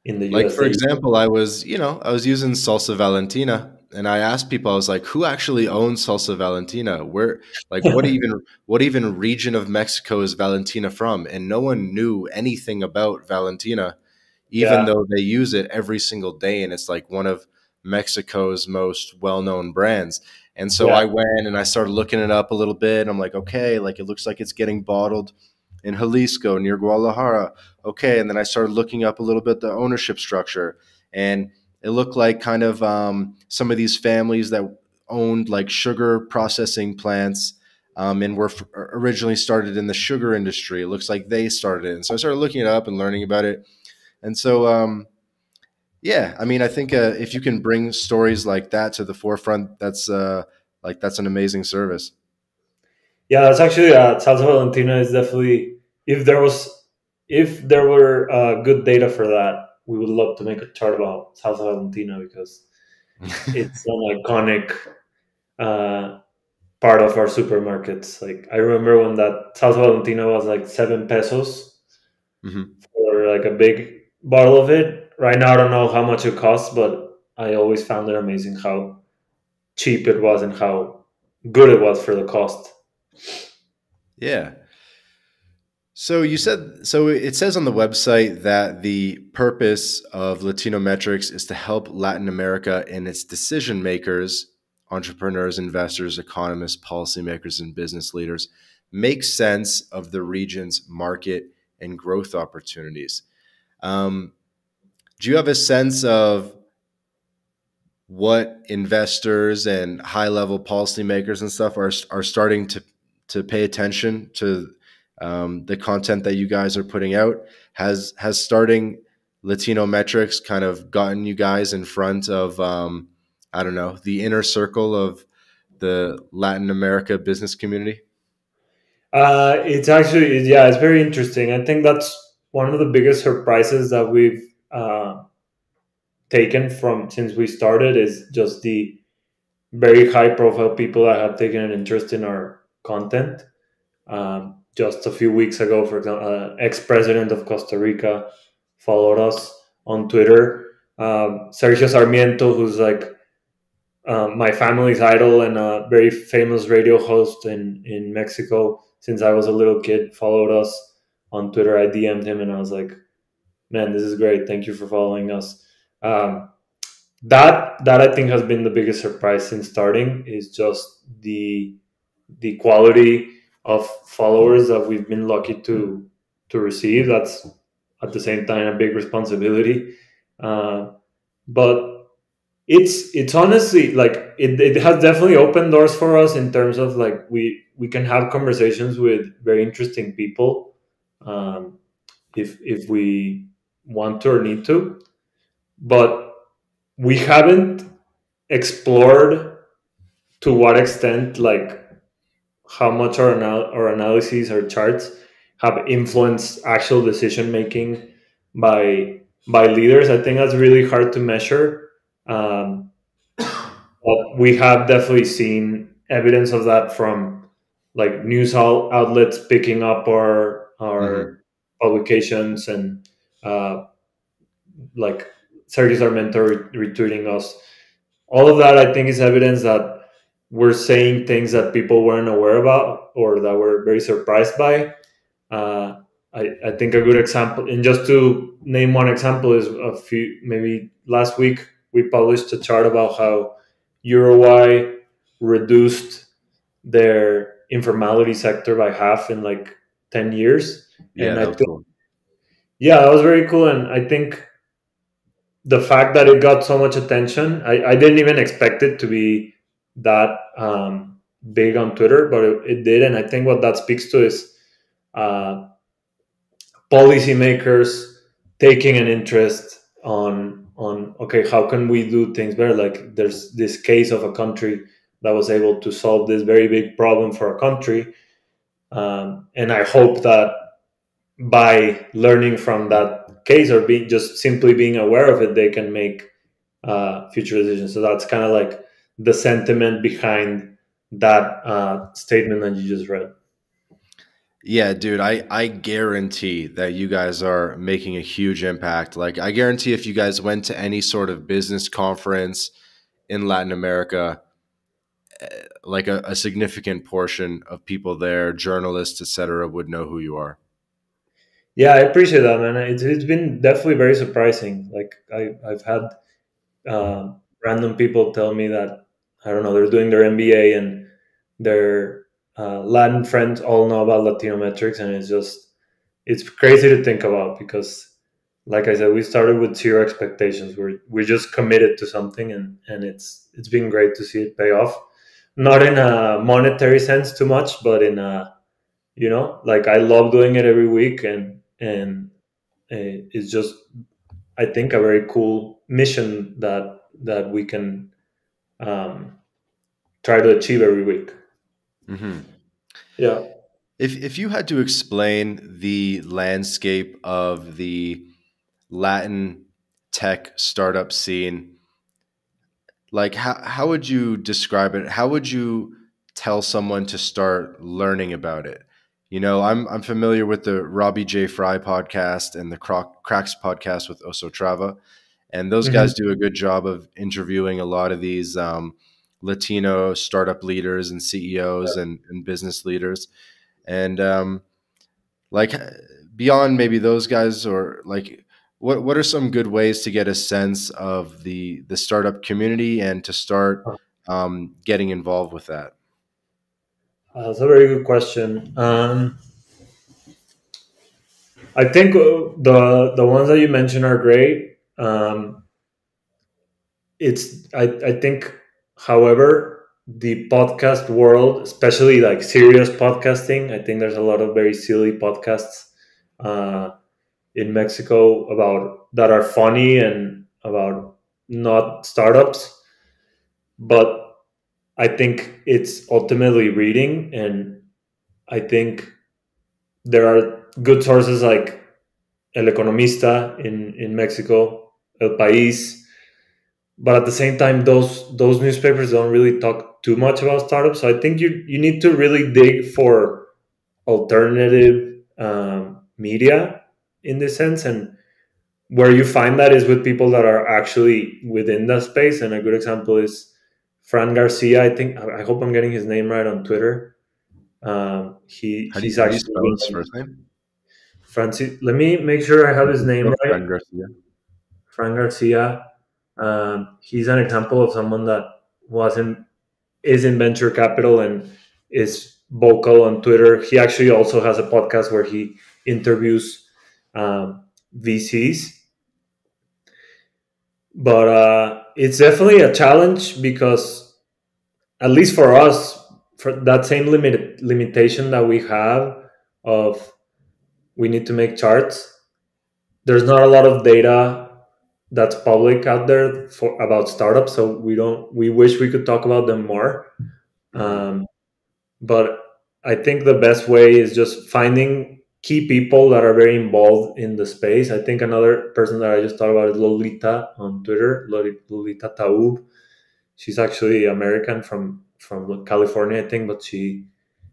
in the U S. Like, for example, I was, you know, I was using Salsa Valentina, and I asked people, I was like, who actually owns Salsa Valentina? Where, like, what even, what even region of Mexico is Valentina from? And no one knew anything about Valentina, even yeah. though they use it every single day. And it's like one of Mexico's most well-known brands. And so yeah. I went and I started looking it up a little bit, and I'm like, okay, like, it looks like it's getting bottled in Jalisco near Guadalajara. Okay. And then I started looking up a little bit the ownership structure, and it looked like kind of um, some of these families that owned like sugar processing plants um, and were f originally started in the sugar industry. It looks like they started it. And so I started looking it up and learning about it. And so, um, yeah, I mean, I think uh, if you can bring stories like that to the forefront, that's uh, like, that's an amazing service. Yeah, that's actually, uh, Salsa Valentina is definitely, if there was, if there were uh, good data for that, we would love to make a chart about Salsa Valentina, because it's an iconic uh, part of our supermarkets. Like, I remember when that Salsa Valentina was like seven pesos mm-hmm. for like a big bottle of it. Right now, I don't know how much it costs, but I always found it amazing how cheap it was and how good it was for the cost. Yeah. So you said, so it says on the website that the purpose of Latinometrics is to help Latin America and its decision makers, entrepreneurs, investors, economists, policymakers, and business leaders make sense of the region's market and growth opportunities. Um, do you have a sense of what investors and high level policymakers and stuff are, are starting to to pay attention to um, the content that you guys are putting out? Has, has starting Latinometrics kind of gotten you guys in front of, um, I don't know, the inner circle of the Latin America business community? Uh, it's actually, yeah, it's very interesting. I think that's one of the biggest surprises that we've uh, taken from since we started, is just the very high profile people that have taken an interest in our content. Um, just a few weeks ago, for example, uh, ex-president of Costa Rica followed us on Twitter. Um, Sergio Sarmiento, who's like uh, my family's idol and a very famous radio host in, in Mexico since I was a little kid, followed us on Twitter. I D M'd him and I was like, man, this is great. Thank you for following us. Um, that, that I think has been the biggest surprise since starting, is just the the quality of followers that we've been lucky to to receive. That's at the same time a big responsibility, uh, but it's it's honestly like it, it has definitely opened doors for us in terms of like we we can have conversations with very interesting people. Um, if if we want to or need to, but we haven't explored to what extent, like, how much our anal- our analyses, our charts have influenced actual decision making by by leaders. I think that's really hard to measure. Um, but we have definitely seen evidence of that from, like, news outlets picking up our our mm-hmm. publications, and uh, like Sergio Sarmiento retweeting us. All of that, I think, is evidence that we're saying things that people weren't aware about or that we're very surprised by. Uh, I, I think a good example, and just to name one example, is a few, maybe last week we published a chart about how Uruguay reduced their informality sector by half in like ten years. Yeah, and I think, cool. yeah, that was very cool. And I think the fact that it got so much attention, I, I didn't even expect it to be that um, big on Twitter, but it, it did. And I think what that speaks to is uh, policymakers taking an interest on, on, okay, how can we do things better? Like, there's this case of a country that was able to solve this very big problem for a country. Um, and I hope that by learning from that case, or being just simply being aware of it, they can make uh, future decisions. So that's kind of like the sentiment behind that uh, statement that you just read. Yeah, dude, I, I guarantee that you guys are making a huge impact. Like, I guarantee if you guys went to any sort of business conference in Latin America, like a, a significant portion of people there, journalists, et cetera, would know who you are. Yeah, I appreciate that, man. It's, it's been definitely very surprising. Like, I, I've had uh, random people tell me that, I don't know, they're doing their M B A and their uh, Latin friends all know about Latinometrics, and it's just, it's crazy to think about because, like I said, we started with zero expectations. We're we're just committed to something, and and it's it's been great to see it pay off. Not in a monetary sense too much, but in a, you know, like, I love doing it every week, and and it's just, I think, a very cool mission that that we can um, try to achieve every week. Mm-hmm. Yeah. If if you had to explain the landscape of the Latin tech startup scene, like, how, how would you describe it? How would you tell someone to start learning about it? You know, I'm I'm familiar with the Robbie J. Fry podcast and the Croc, Cracks podcast with Osotrava, and those mm-hmm. guys do a good job of interviewing a lot of these um, Latino startup leaders and C E Os yeah. and, and business leaders. And um, like, beyond maybe those guys, or like, what what are some good ways to get a sense of the, the startup community and to start um, getting involved with that? Uh, that's a very good question. Um, I think the the ones that you mentioned are great. Um, it's I, I think, however, the podcast world, especially like serious podcasting, I think there's a lot of very silly podcasts uh, in Mexico about that are funny and about not startups. But I think it's ultimately reading, and I think there are good sources like El Economista in, in Mexico, El País. But at the same time, those those newspapers don't really talk too much about startups. So I think you you need to really dig for alternative um, media in this sense. And where you find that is with people that are actually within that space. And a good example is Fran Garcia. I think, I hope I'm getting his name right on Twitter. Um, he, how do he's you actually spell his first name? Francis, let me make sure I have his name right. Fran Garcia. Fran Garcia. Um, he's an example of someone that wasn't is in venture capital and is vocal on Twitter. He actually also has a podcast where he interviews um, V Cs. But uh, it's definitely a challenge because, at least for us, for that same limit limitation that we have of we need to make charts, there's not a lot of data that's public out there for about startups, so we don't we wish we could talk about them more. Um, but I think the best way is just finding key people that are very involved in the space. I think another person that I just thought about is Lolita on Twitter, Lolita Taub. She's actually American from from California, I think, but she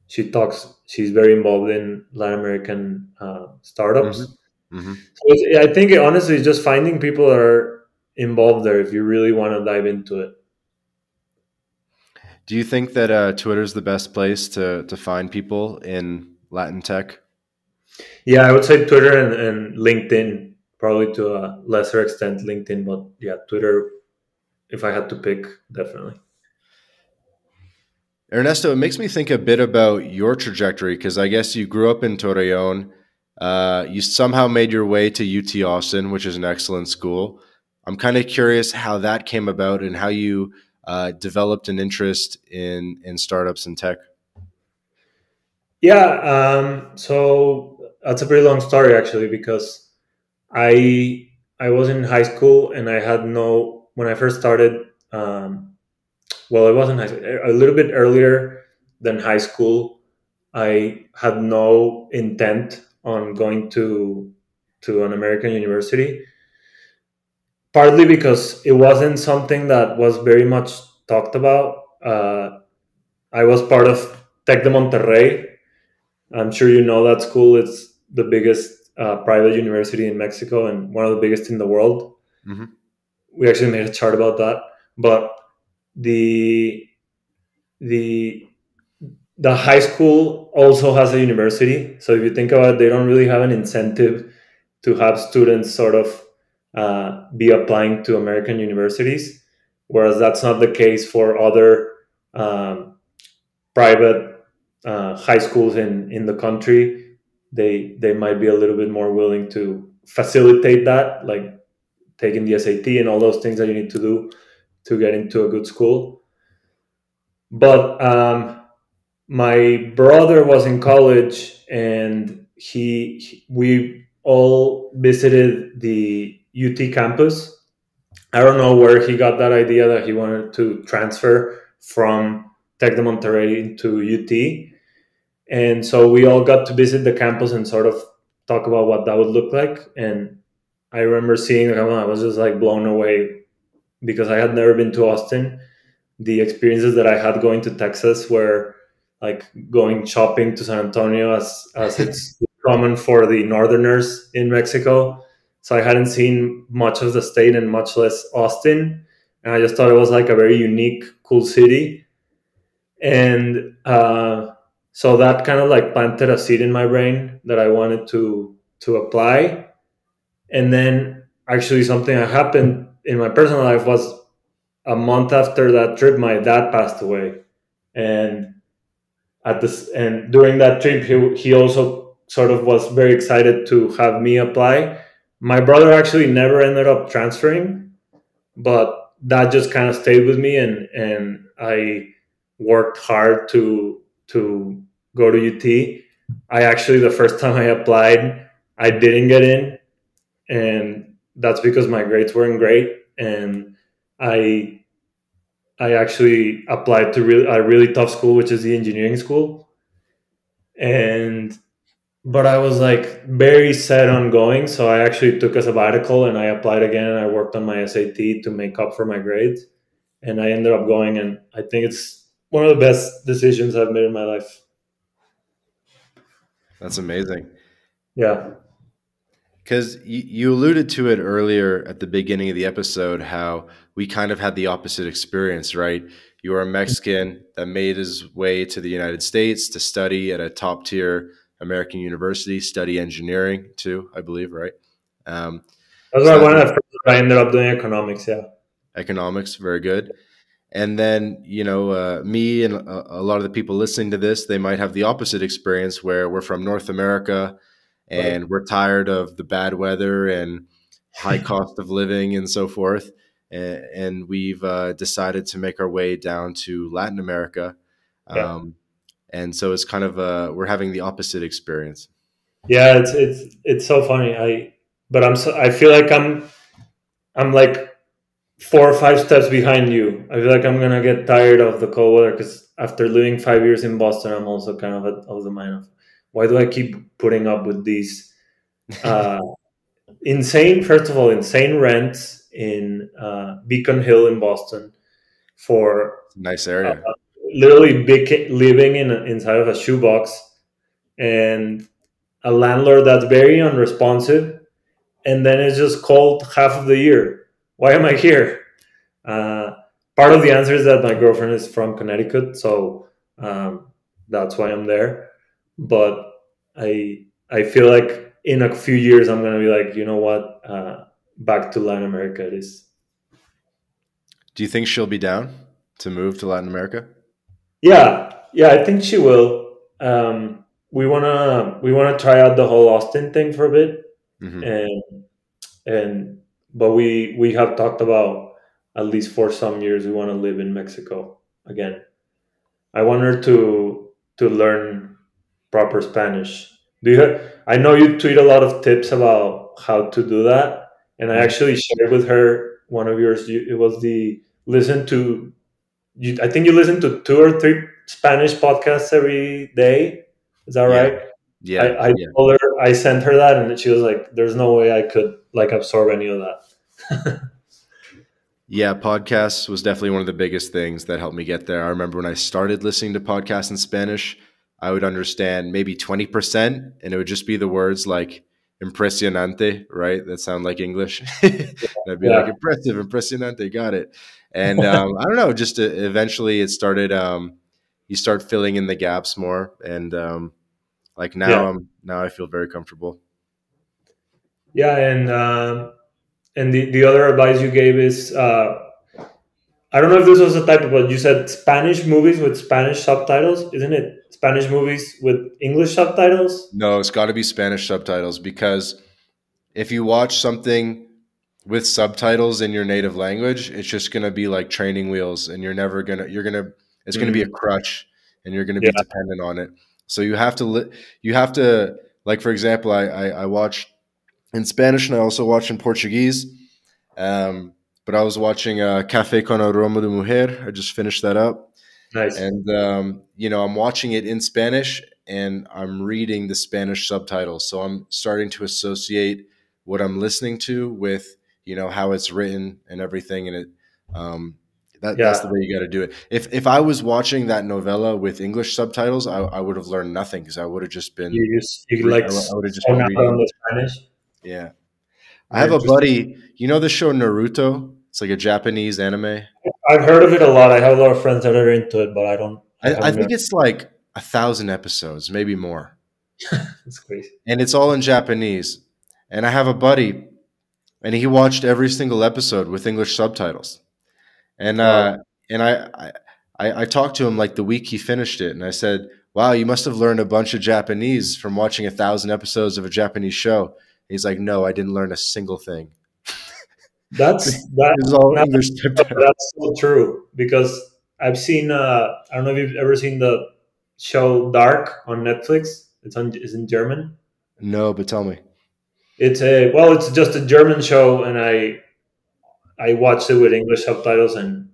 she talks. She's very involved in Latin American uh, startups. Mm-hmm. Mm-hmm. So I think it, honestly, it's just finding people that are involved there if you really want to dive into it. Do you think that uh, Twitter is the best place to to find people in Latin tech? Yeah, I would say Twitter and, and LinkedIn, probably to a lesser extent LinkedIn, but yeah, Twitter, if I had to pick, definitely. Ernesto, it makes me think a bit about your trajectory, because I guess you grew up in Torreón. Uh, you somehow made your way to U T Austin, which is an excellent school. I'm kind of curious how that came about and how you uh, developed an interest in, in startups and tech. Yeah. Um, so that's a pretty long story actually, because I, I was in high school and I had no, when I first started, um, well, I wasn't high school, a little bit earlier than high school. I had no intent on going to to an American university, partly because it wasn't something that was very much talked about. Uh, I was part of Tec de Monterrey. I'm sure you know that school. It's the biggest uh, private university in Mexico and one of the biggest in the world. Mm-hmm. We actually made a chart about that. But the the The high school also has a university. So if you think about it, they don't really have an incentive to have students sort of uh, be applying to American universities, whereas that's not the case for other um, private uh, high schools in, in the country. They, they might be a little bit more willing to facilitate that, like taking the S A T and all those things that you need to do to get into a good school. But... Um, my brother was in college and he, he we all visited the U T campus. I don't know where he got that idea that he wanted to transfer from Tec de Monterrey to U T. And so we all got to visit the campus and sort of talk about what that would look like. And I remember seeing it, I was just like blown away because I had never been to Austin. The experiences that I had going to Texas were like going shopping to San Antonio, as, as it's common for the Northerners in Mexico. So I hadn't seen much of the state and much less Austin. And I just thought it was like a very unique, cool city. And uh, so that kind of like planted a seed in my brain that I wanted to, to apply. And then actually something that happened in my personal life was a month after that trip, my dad passed away. And At this and during that trip, he, he also sort of was very excited to have me apply. My brother actually never ended up transferring, but that just kind of stayed with me, and and I worked hard to to go to U T. I actually, the first time I applied, I didn't get in, and that's because my grades weren't great, and I. I actually applied to really, a really tough school, which is the engineering school. And, but I was like very set on going. So I actually took a sabbatical and I applied again. And I worked on my S A T to make up for my grades. And I ended up going. And I think it's one of the best decisions I've made in my life. That's amazing. Yeah. Because you alluded to it earlier at the beginning of the episode, how we kind of had the opposite experience, right? You were a Mexican that made his way to the United States to study at a top tier American university, study engineering too, I believe, right? Um, That's so one of the first I ended up doing economics, yeah. Economics, very good. And then, you know, uh, me and a, a lot of the people listening to this, they might have the opposite experience where we're from North America, and we're tired of the bad weather and high cost of living and so forth. And, and we've uh, decided to make our way down to Latin America. Um, yeah. And so it's kind of, uh, we're having the opposite experience. Yeah, it's, it's, it's so funny. I, but I'm, I feel like I'm, I'm like four or five steps behind you. I feel like I'm going to get tired of the cold weather, because after living five years in Boston, I'm also kind of at, of the mind of, why do I keep putting up with these uh, insane, first of all, insane rents in uh, Beacon Hill in Boston for nice area, uh, literally big, living in a, inside of a shoebox and a landlord that's very unresponsive. And then it's just cold half of the year. Why am I here? Uh, part of the answer is that my girlfriend is from Connecticut, so um, that's why I'm there. But I I feel like in a few years, I'm going to be like, you know what? Uh, back to Latin America it is. Do you think she'll be down to move to Latin America? Yeah. Yeah, I think she will. Um, we want to we wanna try out the whole Austin thing for a bit. Mm-hmm. And and but we we have talked about, at least for some years, we want to live in Mexico again. I want her to to learn proper Spanish. Do you have, I know you tweet a lot of tips about how to do that, and I actually shared with her one of yours. It was the listen to. You, I think you listen to two or three Spanish podcasts every day. Is that yeah. right? Yeah. I, I yeah. told her. I sent her that, and she was like, "There's no way I could like absorb any of that." Yeah, podcasts was definitely one of the biggest things that helped me get there. I remember when I started listening to podcasts in Spanish, I would understand maybe twenty percent, and it would just be the words like "impresionante," right? That sound like English. And I'd be yeah. like, "Impressive, impresionante," got it. And um, I don't know, just uh, eventually it started. Um, you start filling in the gaps more, and um, like now yeah. I'm. Now I feel very comfortable. Yeah, and uh, and the, the other advice you gave is, uh, I don't know if this was a typo, but you said Spanish movies with Spanish subtitles, isn't it? Spanish movies with English subtitles? No, it's got to be Spanish subtitles, because if you watch something with subtitles in your native language, it's just going to be like training wheels, and you're never going to, you're going to, it's going to mm-hmm. be a crutch, and you're going to be yeah. dependent on it. So you have to, you have to, like, for example, I, I, I watched in Spanish and I also watched in Portuguese, um, but I was watching uh, Café con Aroma de Mujer. I just finished that up. Nice. And, um, you know, I'm watching it in Spanish and I'm reading the Spanish subtitles. So I'm starting to associate what I'm listening to with, you know, how it's written and everything. And it, um, That, yeah. that's the way you got to do it. If if I was watching that novella with English subtitles, I, I would have learned nothing, because I would have just been you just, you like I, I would have just been reading the Spanish. Yeah, Very I have a buddy. You know the show Naruto? It's like a Japanese anime. I've heard of it a lot. I have a lot of friends that are into it, but I don't. I, I, I think it's like a thousand episodes, maybe more. It's crazy, and it's all in Japanese. And I have a buddy, and he watched every single episode with English subtitles. And uh, and I, I I talked to him like the week he finished it, and I said, "Wow, you must have learned a bunch of Japanese from watching a thousand episodes of a Japanese show." And he's like, "No, I didn't learn a single thing." That's that, it's all that, English subtitles. That's so true, because I've seen uh, I don't know if you've ever seen the show Dark on Netflix. It's on it's in German. No, but tell me. It's a well, it's just a German show, and I. I watched it with English subtitles, and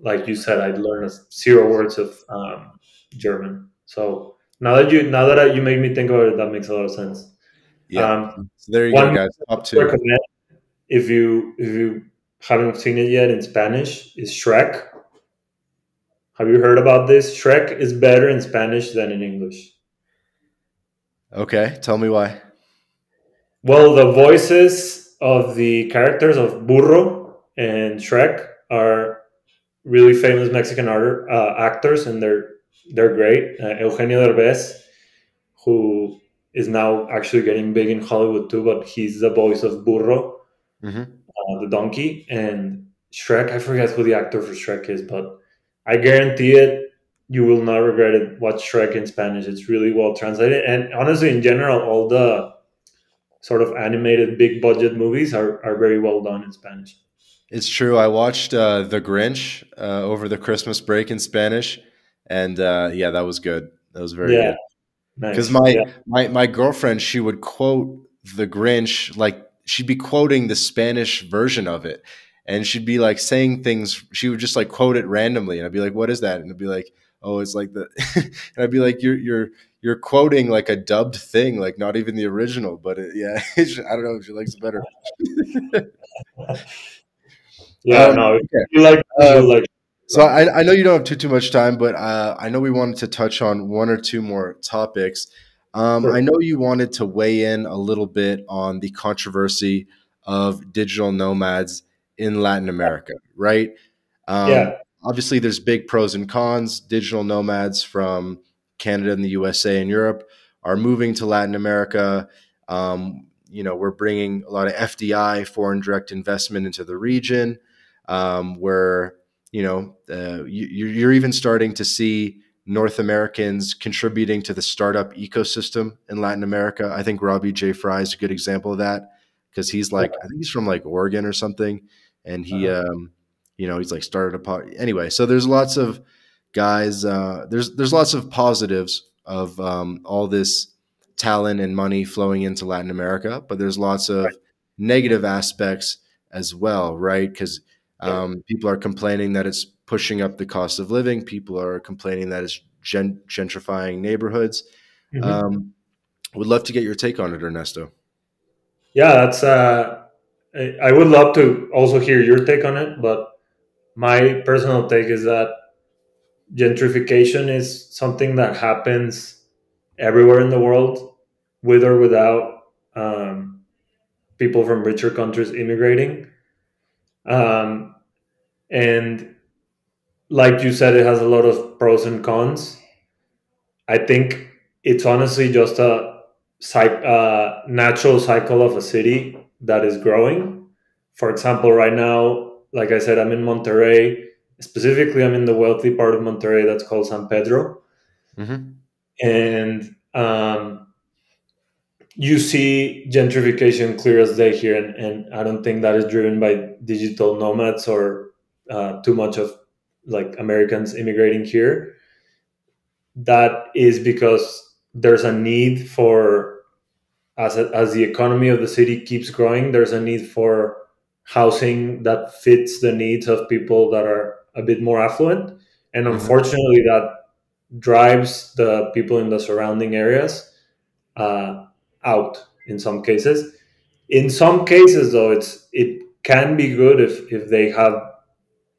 like you said, I'd learned zero words of um, German. So now that you now that you make me think about it, that makes a lot of sense. Yeah, um, so there you go, guys. Up to if you if you haven't seen it yet in Spanish, is Shrek. Have you heard about this? Shrek is better in Spanish than in English. Okay, tell me why. Well, the voices of the characters of Burro and Shrek are really famous Mexican art, uh, actors, and they're they're great. Uh, Eugenio Derbez, who is now actually getting big in Hollywood too, but he's the voice of Burro, mm-hmm. uh, the donkey, and Shrek. I forget who the actor for Shrek is, but I guarantee it, you will not regret it. Watch Shrek in Spanish; it's really well translated. And honestly, in general, all the sort of animated big budget movies are are very well done in Spanish. It's true. I watched uh, The Grinch uh, over the Christmas break in Spanish, and uh, yeah, that was good. That was very yeah. good. Because nice. my, yeah. my my girlfriend, she would quote The Grinch like she'd be quoting the Spanish version of it. And she'd be like saying things, she would just like quote it randomly. And I'd be like, what is that? And it'd be like, oh, it's like the, and I'd be like, you're, you're, you're quoting like a dubbed thing, like not even the original, but it, yeah, it's, I don't know if she likes it better. yeah, um, no, okay. you like, you like. So I, I know you don't have too, too much time, but uh, I know we wanted to touch on one or two more topics. Um, sure. I know you wanted to weigh in a little bit on the controversy of digital nomads in Latin America, right? Um, yeah. Obviously, there's big pros and cons. Digital nomads from Canada and the U S A and Europe are moving to Latin America. Um, you know, we're bringing a lot of F D I, foreign direct investment, into the region. Um, where, you know, uh, you, you're even starting to see North Americans contributing to the startup ecosystem in Latin America. I think Robbie J. Fry is a good example of that, because he's like, I think he's from like Oregon or something. And he, um, you know, he's like started a pod. Anyway, so there's lots of guys, uh, there's, there's lots of positives of um, all this talent and money flowing into Latin America, but there's lots of negative aspects as well, right? Because um, people are complaining that it's pushing up the cost of living. People are complaining that it's gentrifying neighborhoods. Mm-hmm. um, would love to get your take on it, Ernesto. Yeah, that's, uh, I would love to also hear your take on it, but my personal take is that gentrification is something that happens everywhere in the world, with or without um, people from richer countries immigrating. Um, and like you said, it has a lot of pros and cons. I think it's honestly just a psych, uh, natural cycle of a city that is growing. For example, right now, like I said, I'm in Monterrey. Specifically, I'm in the wealthy part of Monterrey that's called San Pedro. Mm-hmm. And um, you see gentrification clear as day here. And, and I don't think that is driven by digital nomads or uh, too much of like Americans immigrating here. That is because there's a need for, as, a, as the economy of the city keeps growing, there's a need for housing that fits the needs of people that are a bit more affluent. And unfortunately, mm-hmm. that drives the people in the surrounding areas uh, out in some cases. In some cases, though, it's it can be good if, if they have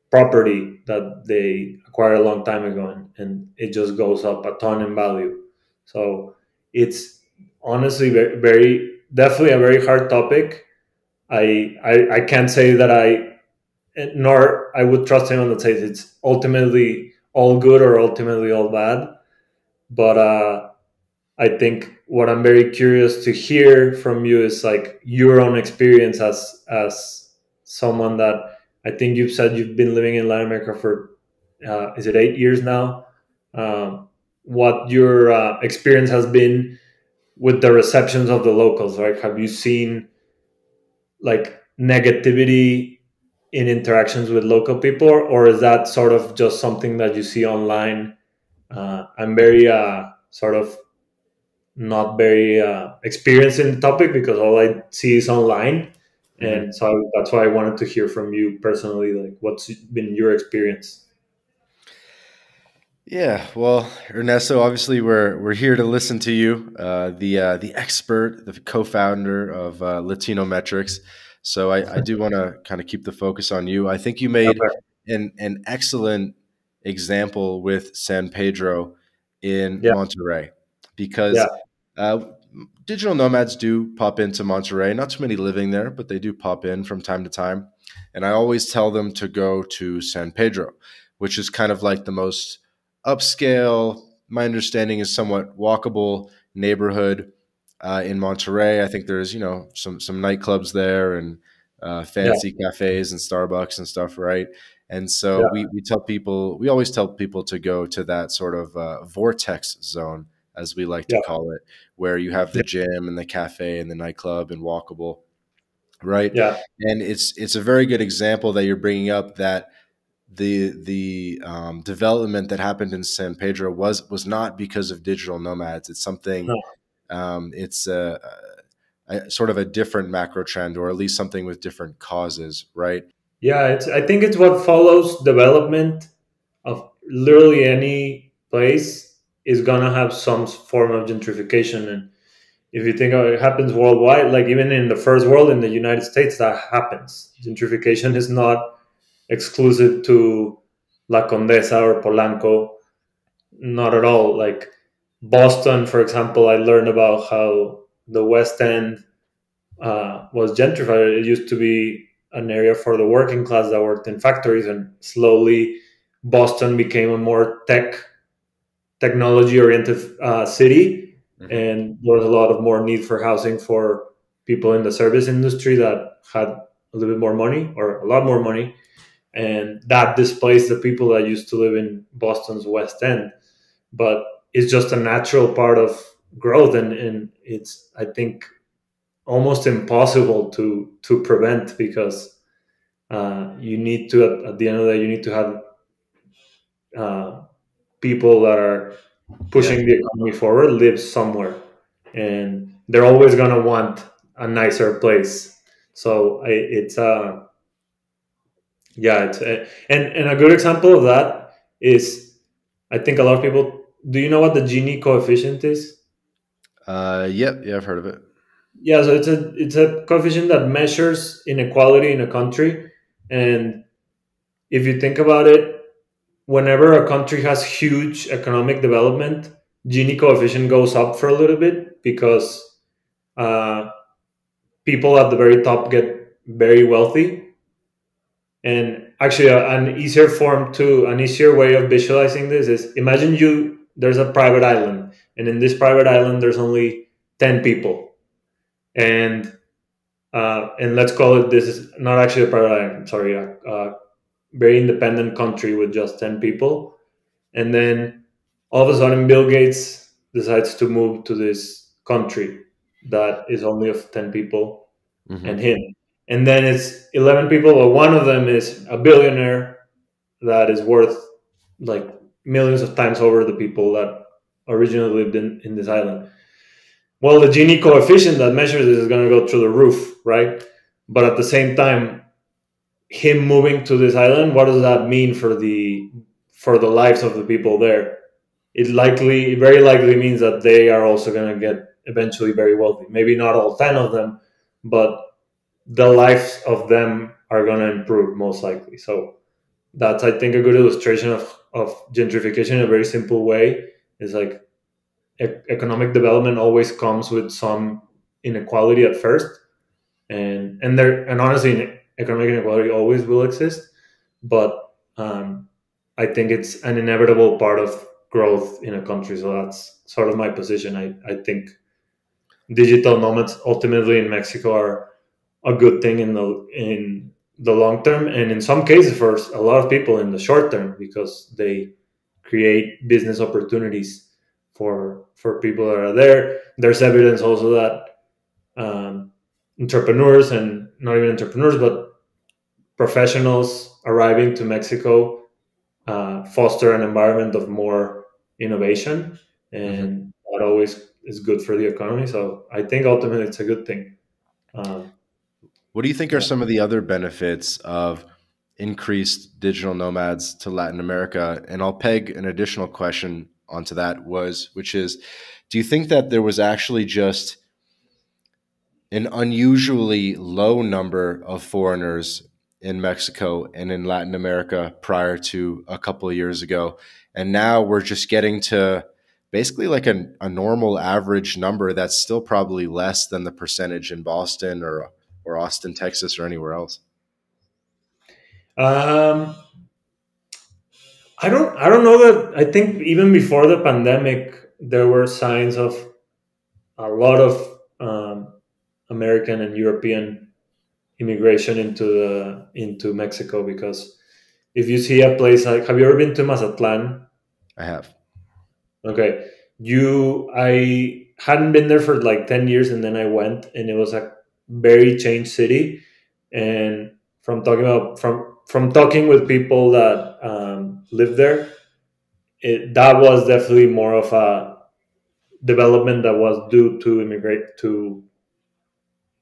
property that they acquired a long time ago, and, and it just goes up a ton in value. So it's honestly very, very definitely a very hard topic. I, I I can't say that I, nor I would trust anyone that says it's ultimately all good or ultimately all bad. But uh, I think what I'm very curious to hear from you is like your own experience as as someone that, I think you've said you've been living in Latin America for, uh, is it eight years now? Um, what your uh, experience has been with the receptions of the locals, right? Have you seen like negativity in interactions with local people, or is that sort of just something that you see online? Uh, I'm very uh, sort of not very uh, experienced in the topic because all I see is online. And so that's why I wanted to hear from you personally, like what's been your experience? Yeah, well, Ernesto, obviously we're we're here to listen to you, uh, the uh, the expert, the co-founder of uh, Latinometrics. So I, I do want to kind of keep the focus on you. I think you made okay. an an excellent example with San Pedro in yeah. Monterrey, because. Yeah. Uh, Digital nomads do pop into Monterrey. Not too many living there, but they do pop in from time to time. And I always tell them to go to San Pedro, which is kind of like the most upscale, my understanding is somewhat walkable neighborhood uh, in Monterrey. I think there's, you know, some some nightclubs there and uh, fancy yeah. cafes and Starbucks and stuff, right? And so yeah. we, we tell people, we always tell people to go to that sort of uh, vortex zone, as we like to yeah. call it, where you have the gym and the cafe and the nightclub and walkable, right? Yeah. And it's it's a very good example that you're bringing up, that the the um, development that happened in San Pedro was was not because of digital nomads. It's something, no. um, it's a, a, sort of a different macro trend, or at least something with different causes, right? Yeah, it's, I think it's what follows. Development of literally any place is going to have some form of gentrification. And if you think of it, it happens worldwide, like even in the first world, in the United States, that happens. Gentrification is not exclusive to La Condesa or Polanco, not at all. Like Boston, for example, I learned about how the West End uh, was gentrified. It used to be an area for the working class that worked in factories, and slowly Boston became a more tech technology oriented uh, city. Mm-hmm. And there was a lot of more need for housing for people in the service industry that had a little bit more money, or a lot more money. And that displaced the people that used to live in Boston's West End. But it's just a natural part of growth. And, and it's, I think, almost impossible to to prevent, because uh, you need to, at the end of the day, you need to have uh, people that are pushing yeah. the economy forward live somewhere, and they're always going to want a nicer place. So I, it's, uh, yeah, it's, uh, and, and a good example of that is, I think a lot of people, do you know what the Gini coefficient is? Uh, yep, yeah, I've heard of it. Yeah, so it's a it's a coefficient that measures inequality in a country. And if you think about it, whenever a country has huge economic development, Gini coefficient goes up for a little bit, because uh, people at the very top get very wealthy. And actually, uh, an easier form to an easier way of visualizing this is, imagine you there's a private island, and in this private island there's only ten people. And uh, and let's call it, this is not actually a private island, sorry, a, a very independent country with just ten people. And then all of a sudden, Bill Gates decides to move to this country that is only of ten people mm-hmm. and him. And then it's eleven people, but one of them is a billionaire that is worth like millions of times over the people that originally lived in, in this island. Well, the Gini coefficient that measures this is going to go through the roof, right? But at the same time, him moving to this island, what does that mean for the for the lives of the people there? It likely, it very likely means that they are also going to get eventually very wealthy. Maybe not all ten of them, but the lives of them are going to improve most likely. So that's, I think, a good illustration of, of gentrification in a very simple way. It's like, economic development always comes with some inequality at first, and and there and honestly, economic inequality always will exist, but um, I think it's an inevitable part of growth in a country. So that's sort of my position. I I think digital nomads ultimately in Mexico are a good thing in the in the long term, and in some cases for a lot of people in the short term, because they create business opportunities for for people that are there. There's evidence also that um, entrepreneurs, and not even entrepreneurs, but professionals arriving to Mexico uh, foster an environment of more innovation, and mm-hmm. that always is good for the economy. So I think ultimately it's a good thing. Um, what do you think are some of the other benefits of increased digital nomads to Latin America? And I'll peg an additional question onto that, was, which is, do you think that there was actually just an unusually low number of foreigners in Mexico and in Latin America prior to a couple of years ago, and now we're just getting to basically like a, a normal average number that's still probably less than the percentage in Boston or or Austin, Texas, or anywhere else? Um. I don't I don't know that. I think even before the pandemic, there were signs of a lot of um, American and European immigration into the, into Mexico, because if you see a place like, have you ever been to Mazatlan? I have. Okay. You, I hadn't been there for like ten years, and then I went, and it was a very changed city. And from talking about, from, from talking with people that um, live there, it, that was definitely more of a development that was due to immigrate to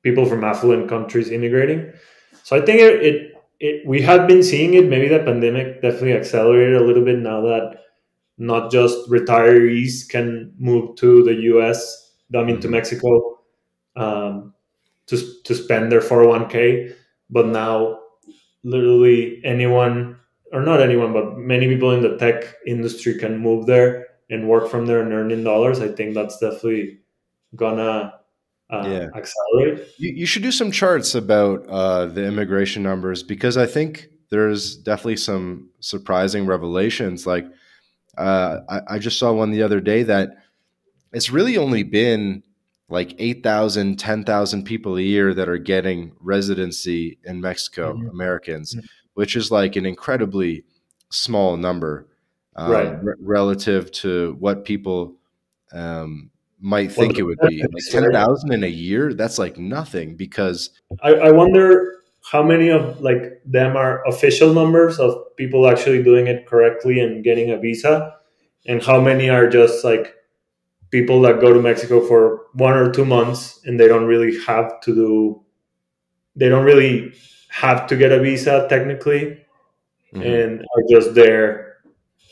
people from affluent countries immigrating. So I think it, it, it we have been seeing it. Maybe the pandemic definitely accelerated a little bit now that not just retirees can move to the U S, I mean, to Mexico, um, to, to spend their four oh one k, but now literally anyone, or not anyone, but many people in the tech industry can move there and work from there and earn in dollars. I think that's definitely gonna uh, yeah. accelerate. You, you should do some charts about uh, the immigration numbers, because I think there's definitely some surprising revelations. Like uh, I, I just saw one the other day that it's really only been like eight thousand, ten thousand people a year that are getting residency in Mexico, mm-hmm. Americans, mm-hmm. which is like an incredibly small number um, right. re relative to what people um, might think well, it would be. Like ten thousand in a year, that's like nothing, because... I, I wonder how many of like them are official numbers of people actually doing it correctly and getting a visa, and how many are just like people that go to Mexico for one or two months and they don't really have to do, they don't really have to get a visa technically, mm-hmm. and are just there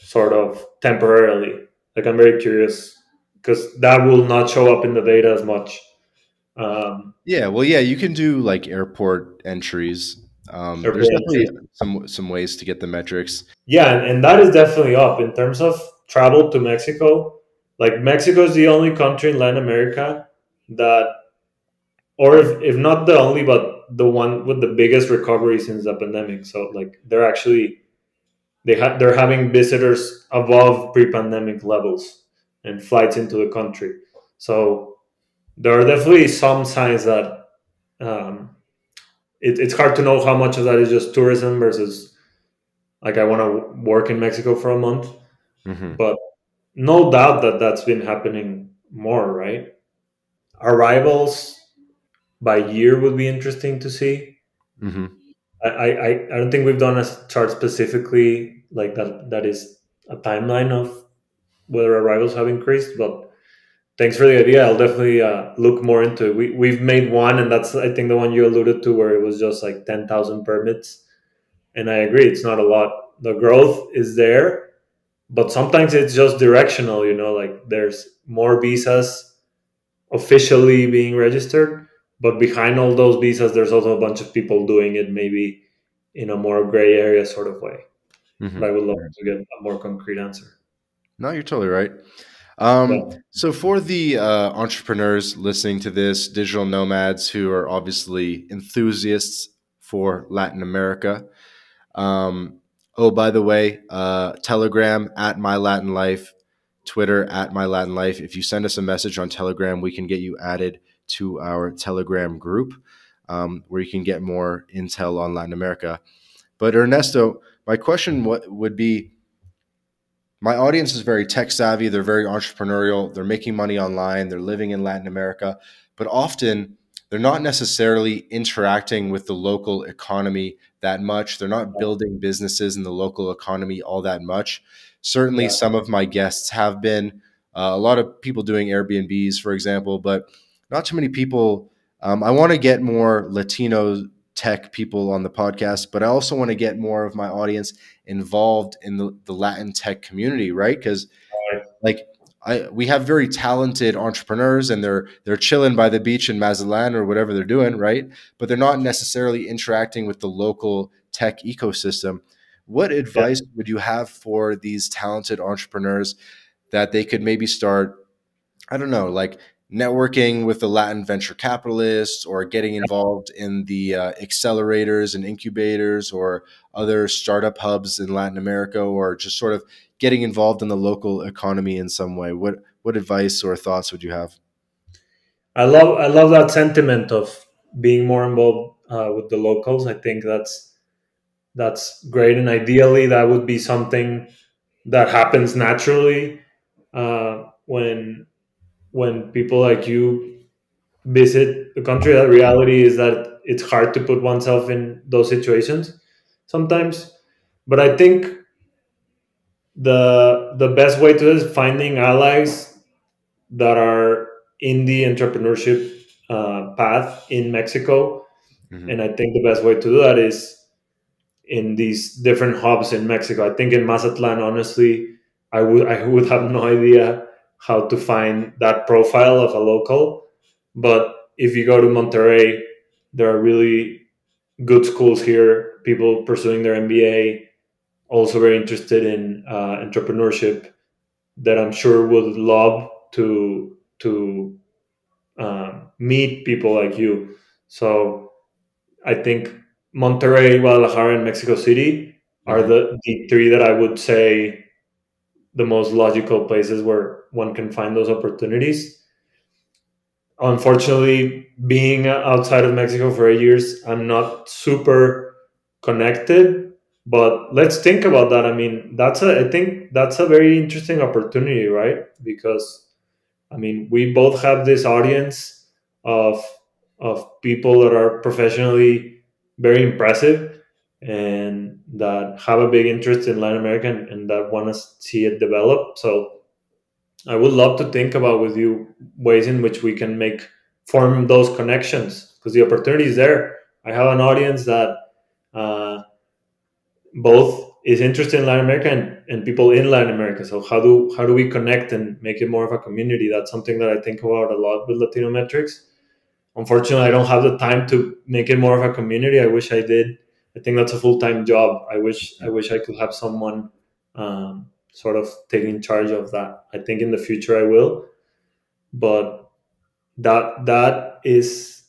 sort of temporarily. Like, I'm very curious, because that will not show up in the data as much. Um, yeah, well, yeah, you can do like airport entries. Um, airport there's definitely entry. some, some ways to get the metrics. Yeah, and, and that is definitely up in terms of travel to Mexico. Like, Mexico is the only country in Latin America that, or if, if not the only, but the one with the biggest recovery since the pandemic. So like, they're actually, they ha they're having visitors above pre-pandemic levels and flights into the country. So there are definitely some signs that um, it, it's hard to know how much of that is just tourism versus like, I want to work in Mexico for a month, mm-hmm. but no doubt that that's been happening more, right? Arrivals by year would be interesting to see. Mm-hmm. I, I, I don't think we've done a chart specifically like that. That is a timeline of whether arrivals have increased, but thanks for the idea. I'll definitely uh, look more into it. We, we've made one, and that's, I think, the one you alluded to, where it was just like ten thousand permits. And I agree, it's not a lot. The growth is there, but sometimes it's just directional, you know, like there's more visas officially being registered, but behind all those visas, there's also a bunch of people doing it maybe in a more gray area sort of way. Mm-hmm. But I would love to get a more concrete answer. No, you're totally right. Um, but, so for the uh, entrepreneurs listening to this, digital nomads who are obviously enthusiasts for Latin America, um, oh, by the way, uh, Telegram at My Latin Life, Twitter at My Latin Life. If you send us a message on Telegram, we can get you added to our Telegram group, um, where you can get more intel on Latin America. But Ernesto, my question what would be, my audience is very tech savvy. They're very entrepreneurial. They're making money online. They're living in Latin America, but often they're not necessarily interacting with the local economy that much. They're not building businesses in the local economy all that much. Certainly, yeah. some of my guests have been, uh, a lot of people doing Airbnbs, for example, but not too many people. Um, I want to get more Latino tech people on the podcast, but I also want to get more of my audience involved in the, the Latin tech community, right? Because like, I, we have very talented entrepreneurs, and they're they're chilling by the beach in Mazatlan or whatever they're doing, right? But they're not necessarily interacting with the local tech ecosystem. What advice yeah. would you have for these talented entrepreneurs that they could maybe start, I don't know, like networking with the Latin venture capitalists, or getting involved in the uh, accelerators and incubators or other startup hubs in Latin America, or just sort of getting involved in the local economy in some way? What, what advice or thoughts would you have? I love, I love that sentiment of being more involved uh, with the locals. I think that's, that's great. And ideally that would be something that happens naturally uh, when, when people like you visit the country. The reality is that it's hard to put oneself in those situations sometimes. But I think the the best way to this is finding allies that are in the entrepreneurship uh, path in Mexico. Mm-hmm. And I think the best way to do that is in these different hubs in Mexico. I think in Mazatlan, honestly, I would I would have no idea how to find that profile of a local. But if you go to Monterrey, there are really good schools here, people pursuing their M B A, also very interested in uh, entrepreneurship, that I'm sure would love to to uh, meet people like you. So I think Monterrey, Guadalajara, and Mexico City are the, the three that I would say the most logical places where one can find those opportunities. Unfortunately, being outside of Mexico for eight years, I'm not super connected, but let's think about that. I mean, that's a, I think that's a very interesting opportunity, right? Because, I mean, we both have this audience of, of people that are professionally very impressive and that have a big interest in Latin America and, and that want to see it develop. So I would love to think about with you ways in which we can make form those connections, because the opportunity is there. I have an audience that uh, both is interested in Latin America and, and people in Latin America. So how do how do we connect and make it more of a community? That's something that I think about a lot with Latinometrics. Unfortunately, I don't have the time to make it more of a community. I wish I did. I think that's a full-time job. I wish I wish I could have someone um, sort of taking charge of that. I think in the future I will, but that that is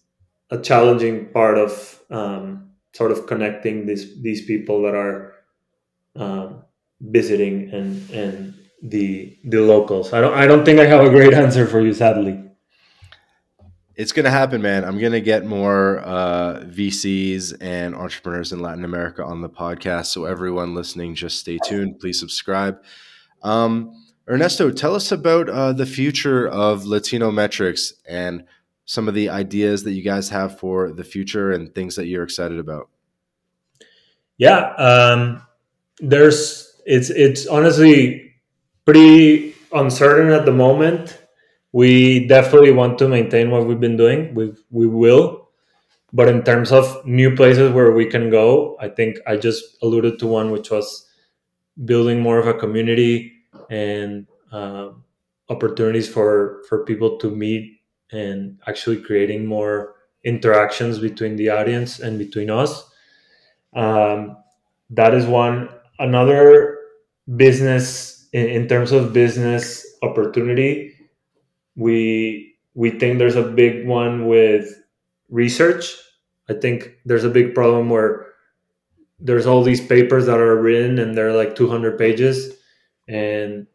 a challenging part of um, sort of connecting these these people that are um, visiting and and the the locals. I don't I don't think I have a great answer for you, sadly. It's going to happen, man. I'm going to get more uh, V Cs and entrepreneurs in Latin America on the podcast. So everyone listening, just stay tuned. Please subscribe. Um, Ernesto, tell us about uh, the future of Latinometrics and some of the ideas that you guys have for the future and things that you're excited about. Yeah, um, there's it's it's honestly pretty uncertain at the moment. We definitely want to maintain what we've been doing. We we will. But in terms of new places where we can go, I think I just alluded to one, which was building more of a community and uh, opportunities for, for people to meet and actually creating more interactions between the audience and between us. Um, that is one. Another business, in, in terms of business opportunity, We we think there's a big one with research. I think there's a big problem where there's all these papers that are written and they're like two hundred pages and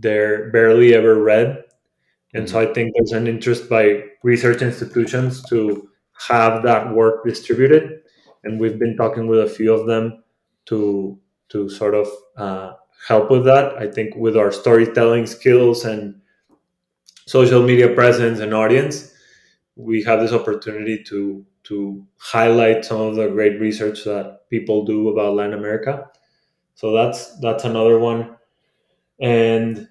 they're barely ever read. And so I think there's an interest by research institutions to have that work distributed. And we've been talking with a few of them to, to sort of uh, help with that. I think with our storytelling skills and social media presence and audience, we have this opportunity to to highlight some of the great research that people do about Latin America. So that's that's another one. And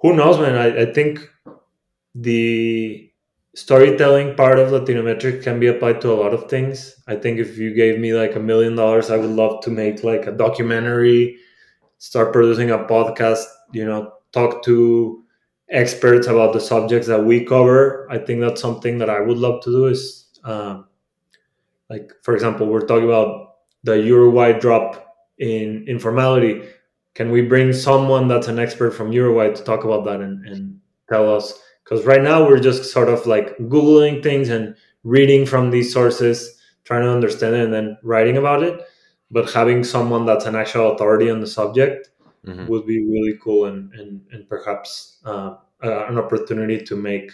who knows, man, I, I think the storytelling part of Latinometrics can be applied to a lot of things. I think if you gave me like a million dollars, I would love to make like a documentary, start producing a podcast, you know, talk to experts about the subjects that we cover. I think that's something that I would love to do is um, like, for example, we're talking about the Uruguay drop in informality. Can we bring someone that's an expert from Uruguay to talk about that and, and tell us? Because right now we're just sort of like Googling things and reading from these sources, trying to understand it and then writing about it. But having someone that's an actual authority on the subject Mm-hmm. would be really cool and and, and perhaps uh, uh, an opportunity to make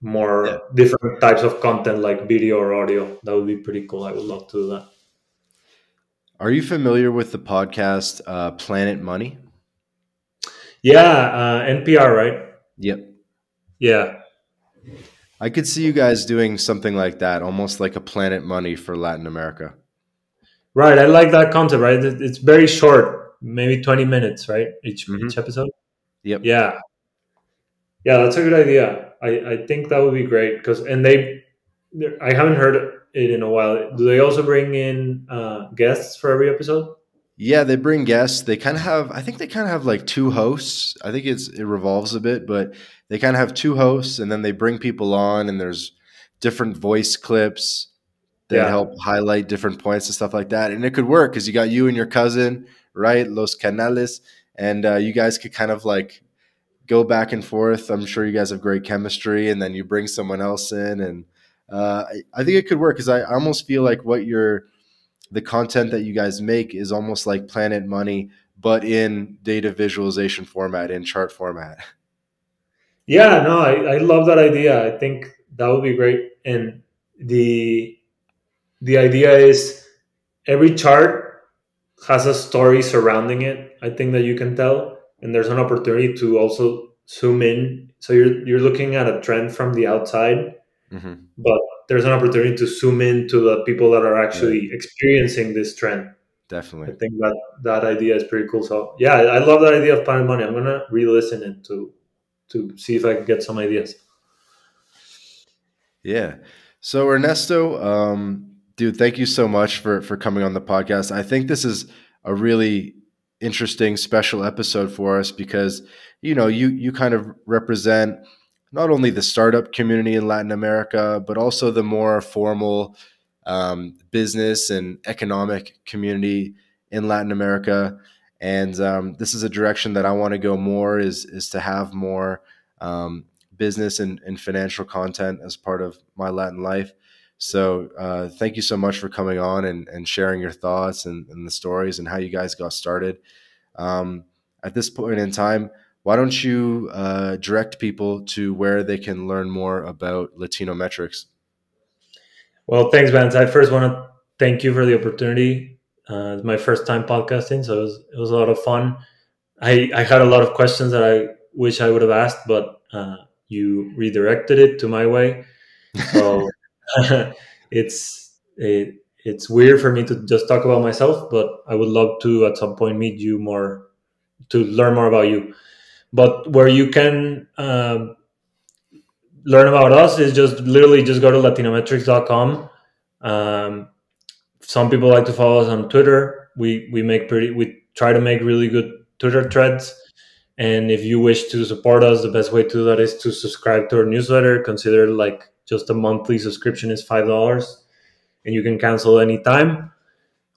more yeah. different types of content like video or audio. That would be pretty cool. I would love to do that. Are you familiar with the podcast uh, Planet Money? Yeah, uh, N P R, right? Yep. Yeah. I could see you guys doing something like that, almost like a Planet Money for Latin America. Right. I like that concept, right? It's very short. Maybe twenty minutes, right? Each, mm-hmm. each episode. Yep. Yeah. Yeah, that's a good idea. I, I think that would be great because, and they, I haven't heard it in a while. Do they also bring in uh, guests for every episode? Yeah, they bring guests. They kind of have, I think they kind of have like two hosts. I think it's, it revolves a bit, but they kind of have two hosts and then they bring people on and there's different voice clips that yeah. help highlight different points and stuff like that. And it could work because you got you and your cousin, right? Los Canales. And uh, you guys could kind of like go back and forth. I'm sure you guys have great chemistry and then you bring someone else in. And uh, I, I think it could work because I almost feel like what you're, the content that you guys make is almost like Planet Money, but in data visualization format, in chart format. Yeah, no, I, I love that idea. I think that would be great. And the the idea is every chart has a story surrounding it, I think, that you can tell. And there's an opportunity to also zoom in. So you're you're looking at a trend from the outside, mm-hmm. but there's an opportunity to zoom in to the people that are actually yeah. experiencing this trend. Definitely. I think that that idea is pretty cool. So yeah, I love that idea of Planet Money. I'm going to re-listen it to, to see if I can get some ideas. Yeah. So Ernesto, um, dude, thank you so much for, for coming on the podcast. I think this is a really interesting special episode for us because, you know, you, you kind of represent not only the startup community in Latin America, but also the more formal um, business and economic community in Latin America. And um, this is a direction that I want to go more is, is to have more um, business and, and financial content as part of My Latin Life. So uh, thank you so much for coming on and, and sharing your thoughts and, and the stories and how you guys got started. Um, at this point in time, why don't you uh, direct people to where they can learn more about Latinometrics? Well, thanks, Vance. I first want to thank you for the opportunity. Uh, it's my first time podcasting, so it was, it was a lot of fun. I, I had a lot of questions that I wish I would have asked, but uh, you redirected it to my way. So it's it, it's weird for me to just talk about myself, but I would love to at some point meet you more to learn more about you. But where you can uh, learn about us is just literally just go to latinometrics dot com. Um, some people like to follow us on Twitter. We we make pretty we try to make really good Twitter threads. And if you wish to support us, the best way to do that is to subscribe to our newsletter. Consider like just a monthly subscription is five dollars, and you can cancel anytime,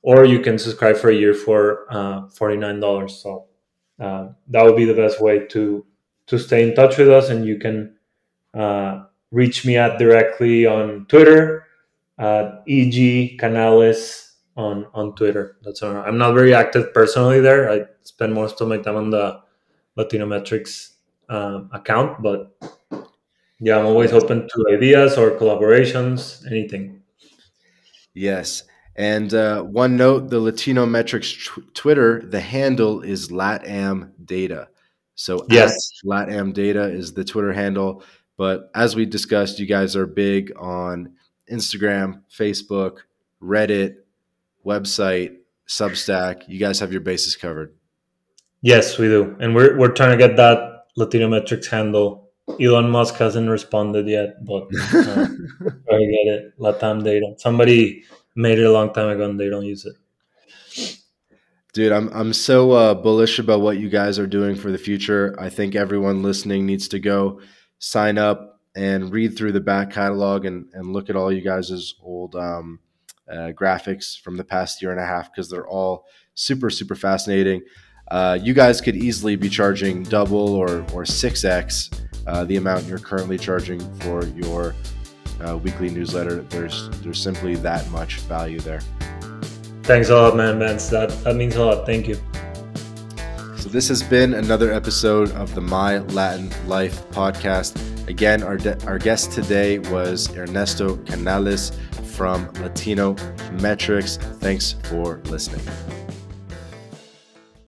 or you can subscribe for a year for uh, forty-nine dollars. So. Uh, that would be the best way to to stay in touch with us, and you can uh, reach me at directly on Twitter, uh, E G Canales on on Twitter. That's all. I'm not very active personally there. I spend most of my time on the Latinometrics um, account, but yeah, I'm always open to ideas or collaborations, anything. Yes. And uh, one note, the Latinometrics Twitter, the handle is Latam Data. So yes, Latam Data is the Twitter handle. But as we discussed, you guys are big on Instagram, Facebook, Reddit, website, Substack. You guys have your bases covered. Yes, we do. And we're, we're trying to get that Latinometrics handle. Elon Musk hasn't responded yet, but uh, I get it. Latam Data. Somebody made it a long time ago and they don't use it. Dude, I'm I'm so uh, bullish about what you guys are doing for the future. I think everyone listening needs to go sign up and read through the back catalog and, and look at all you guys' old um, uh, graphics from the past year and a half because they're all super, super fascinating. Uh, you guys could easily be charging double or, or six X uh, the amount you're currently charging for your Uh, weekly newsletter. There's there's simply that much value there. Thanks a lot, man, Vance. That, that means a lot. Thank you. So this has been another episode of the My Latin Life podcast. Again, our, our guest today was Ernesto Canales from Latinometrics. Thanks for listening.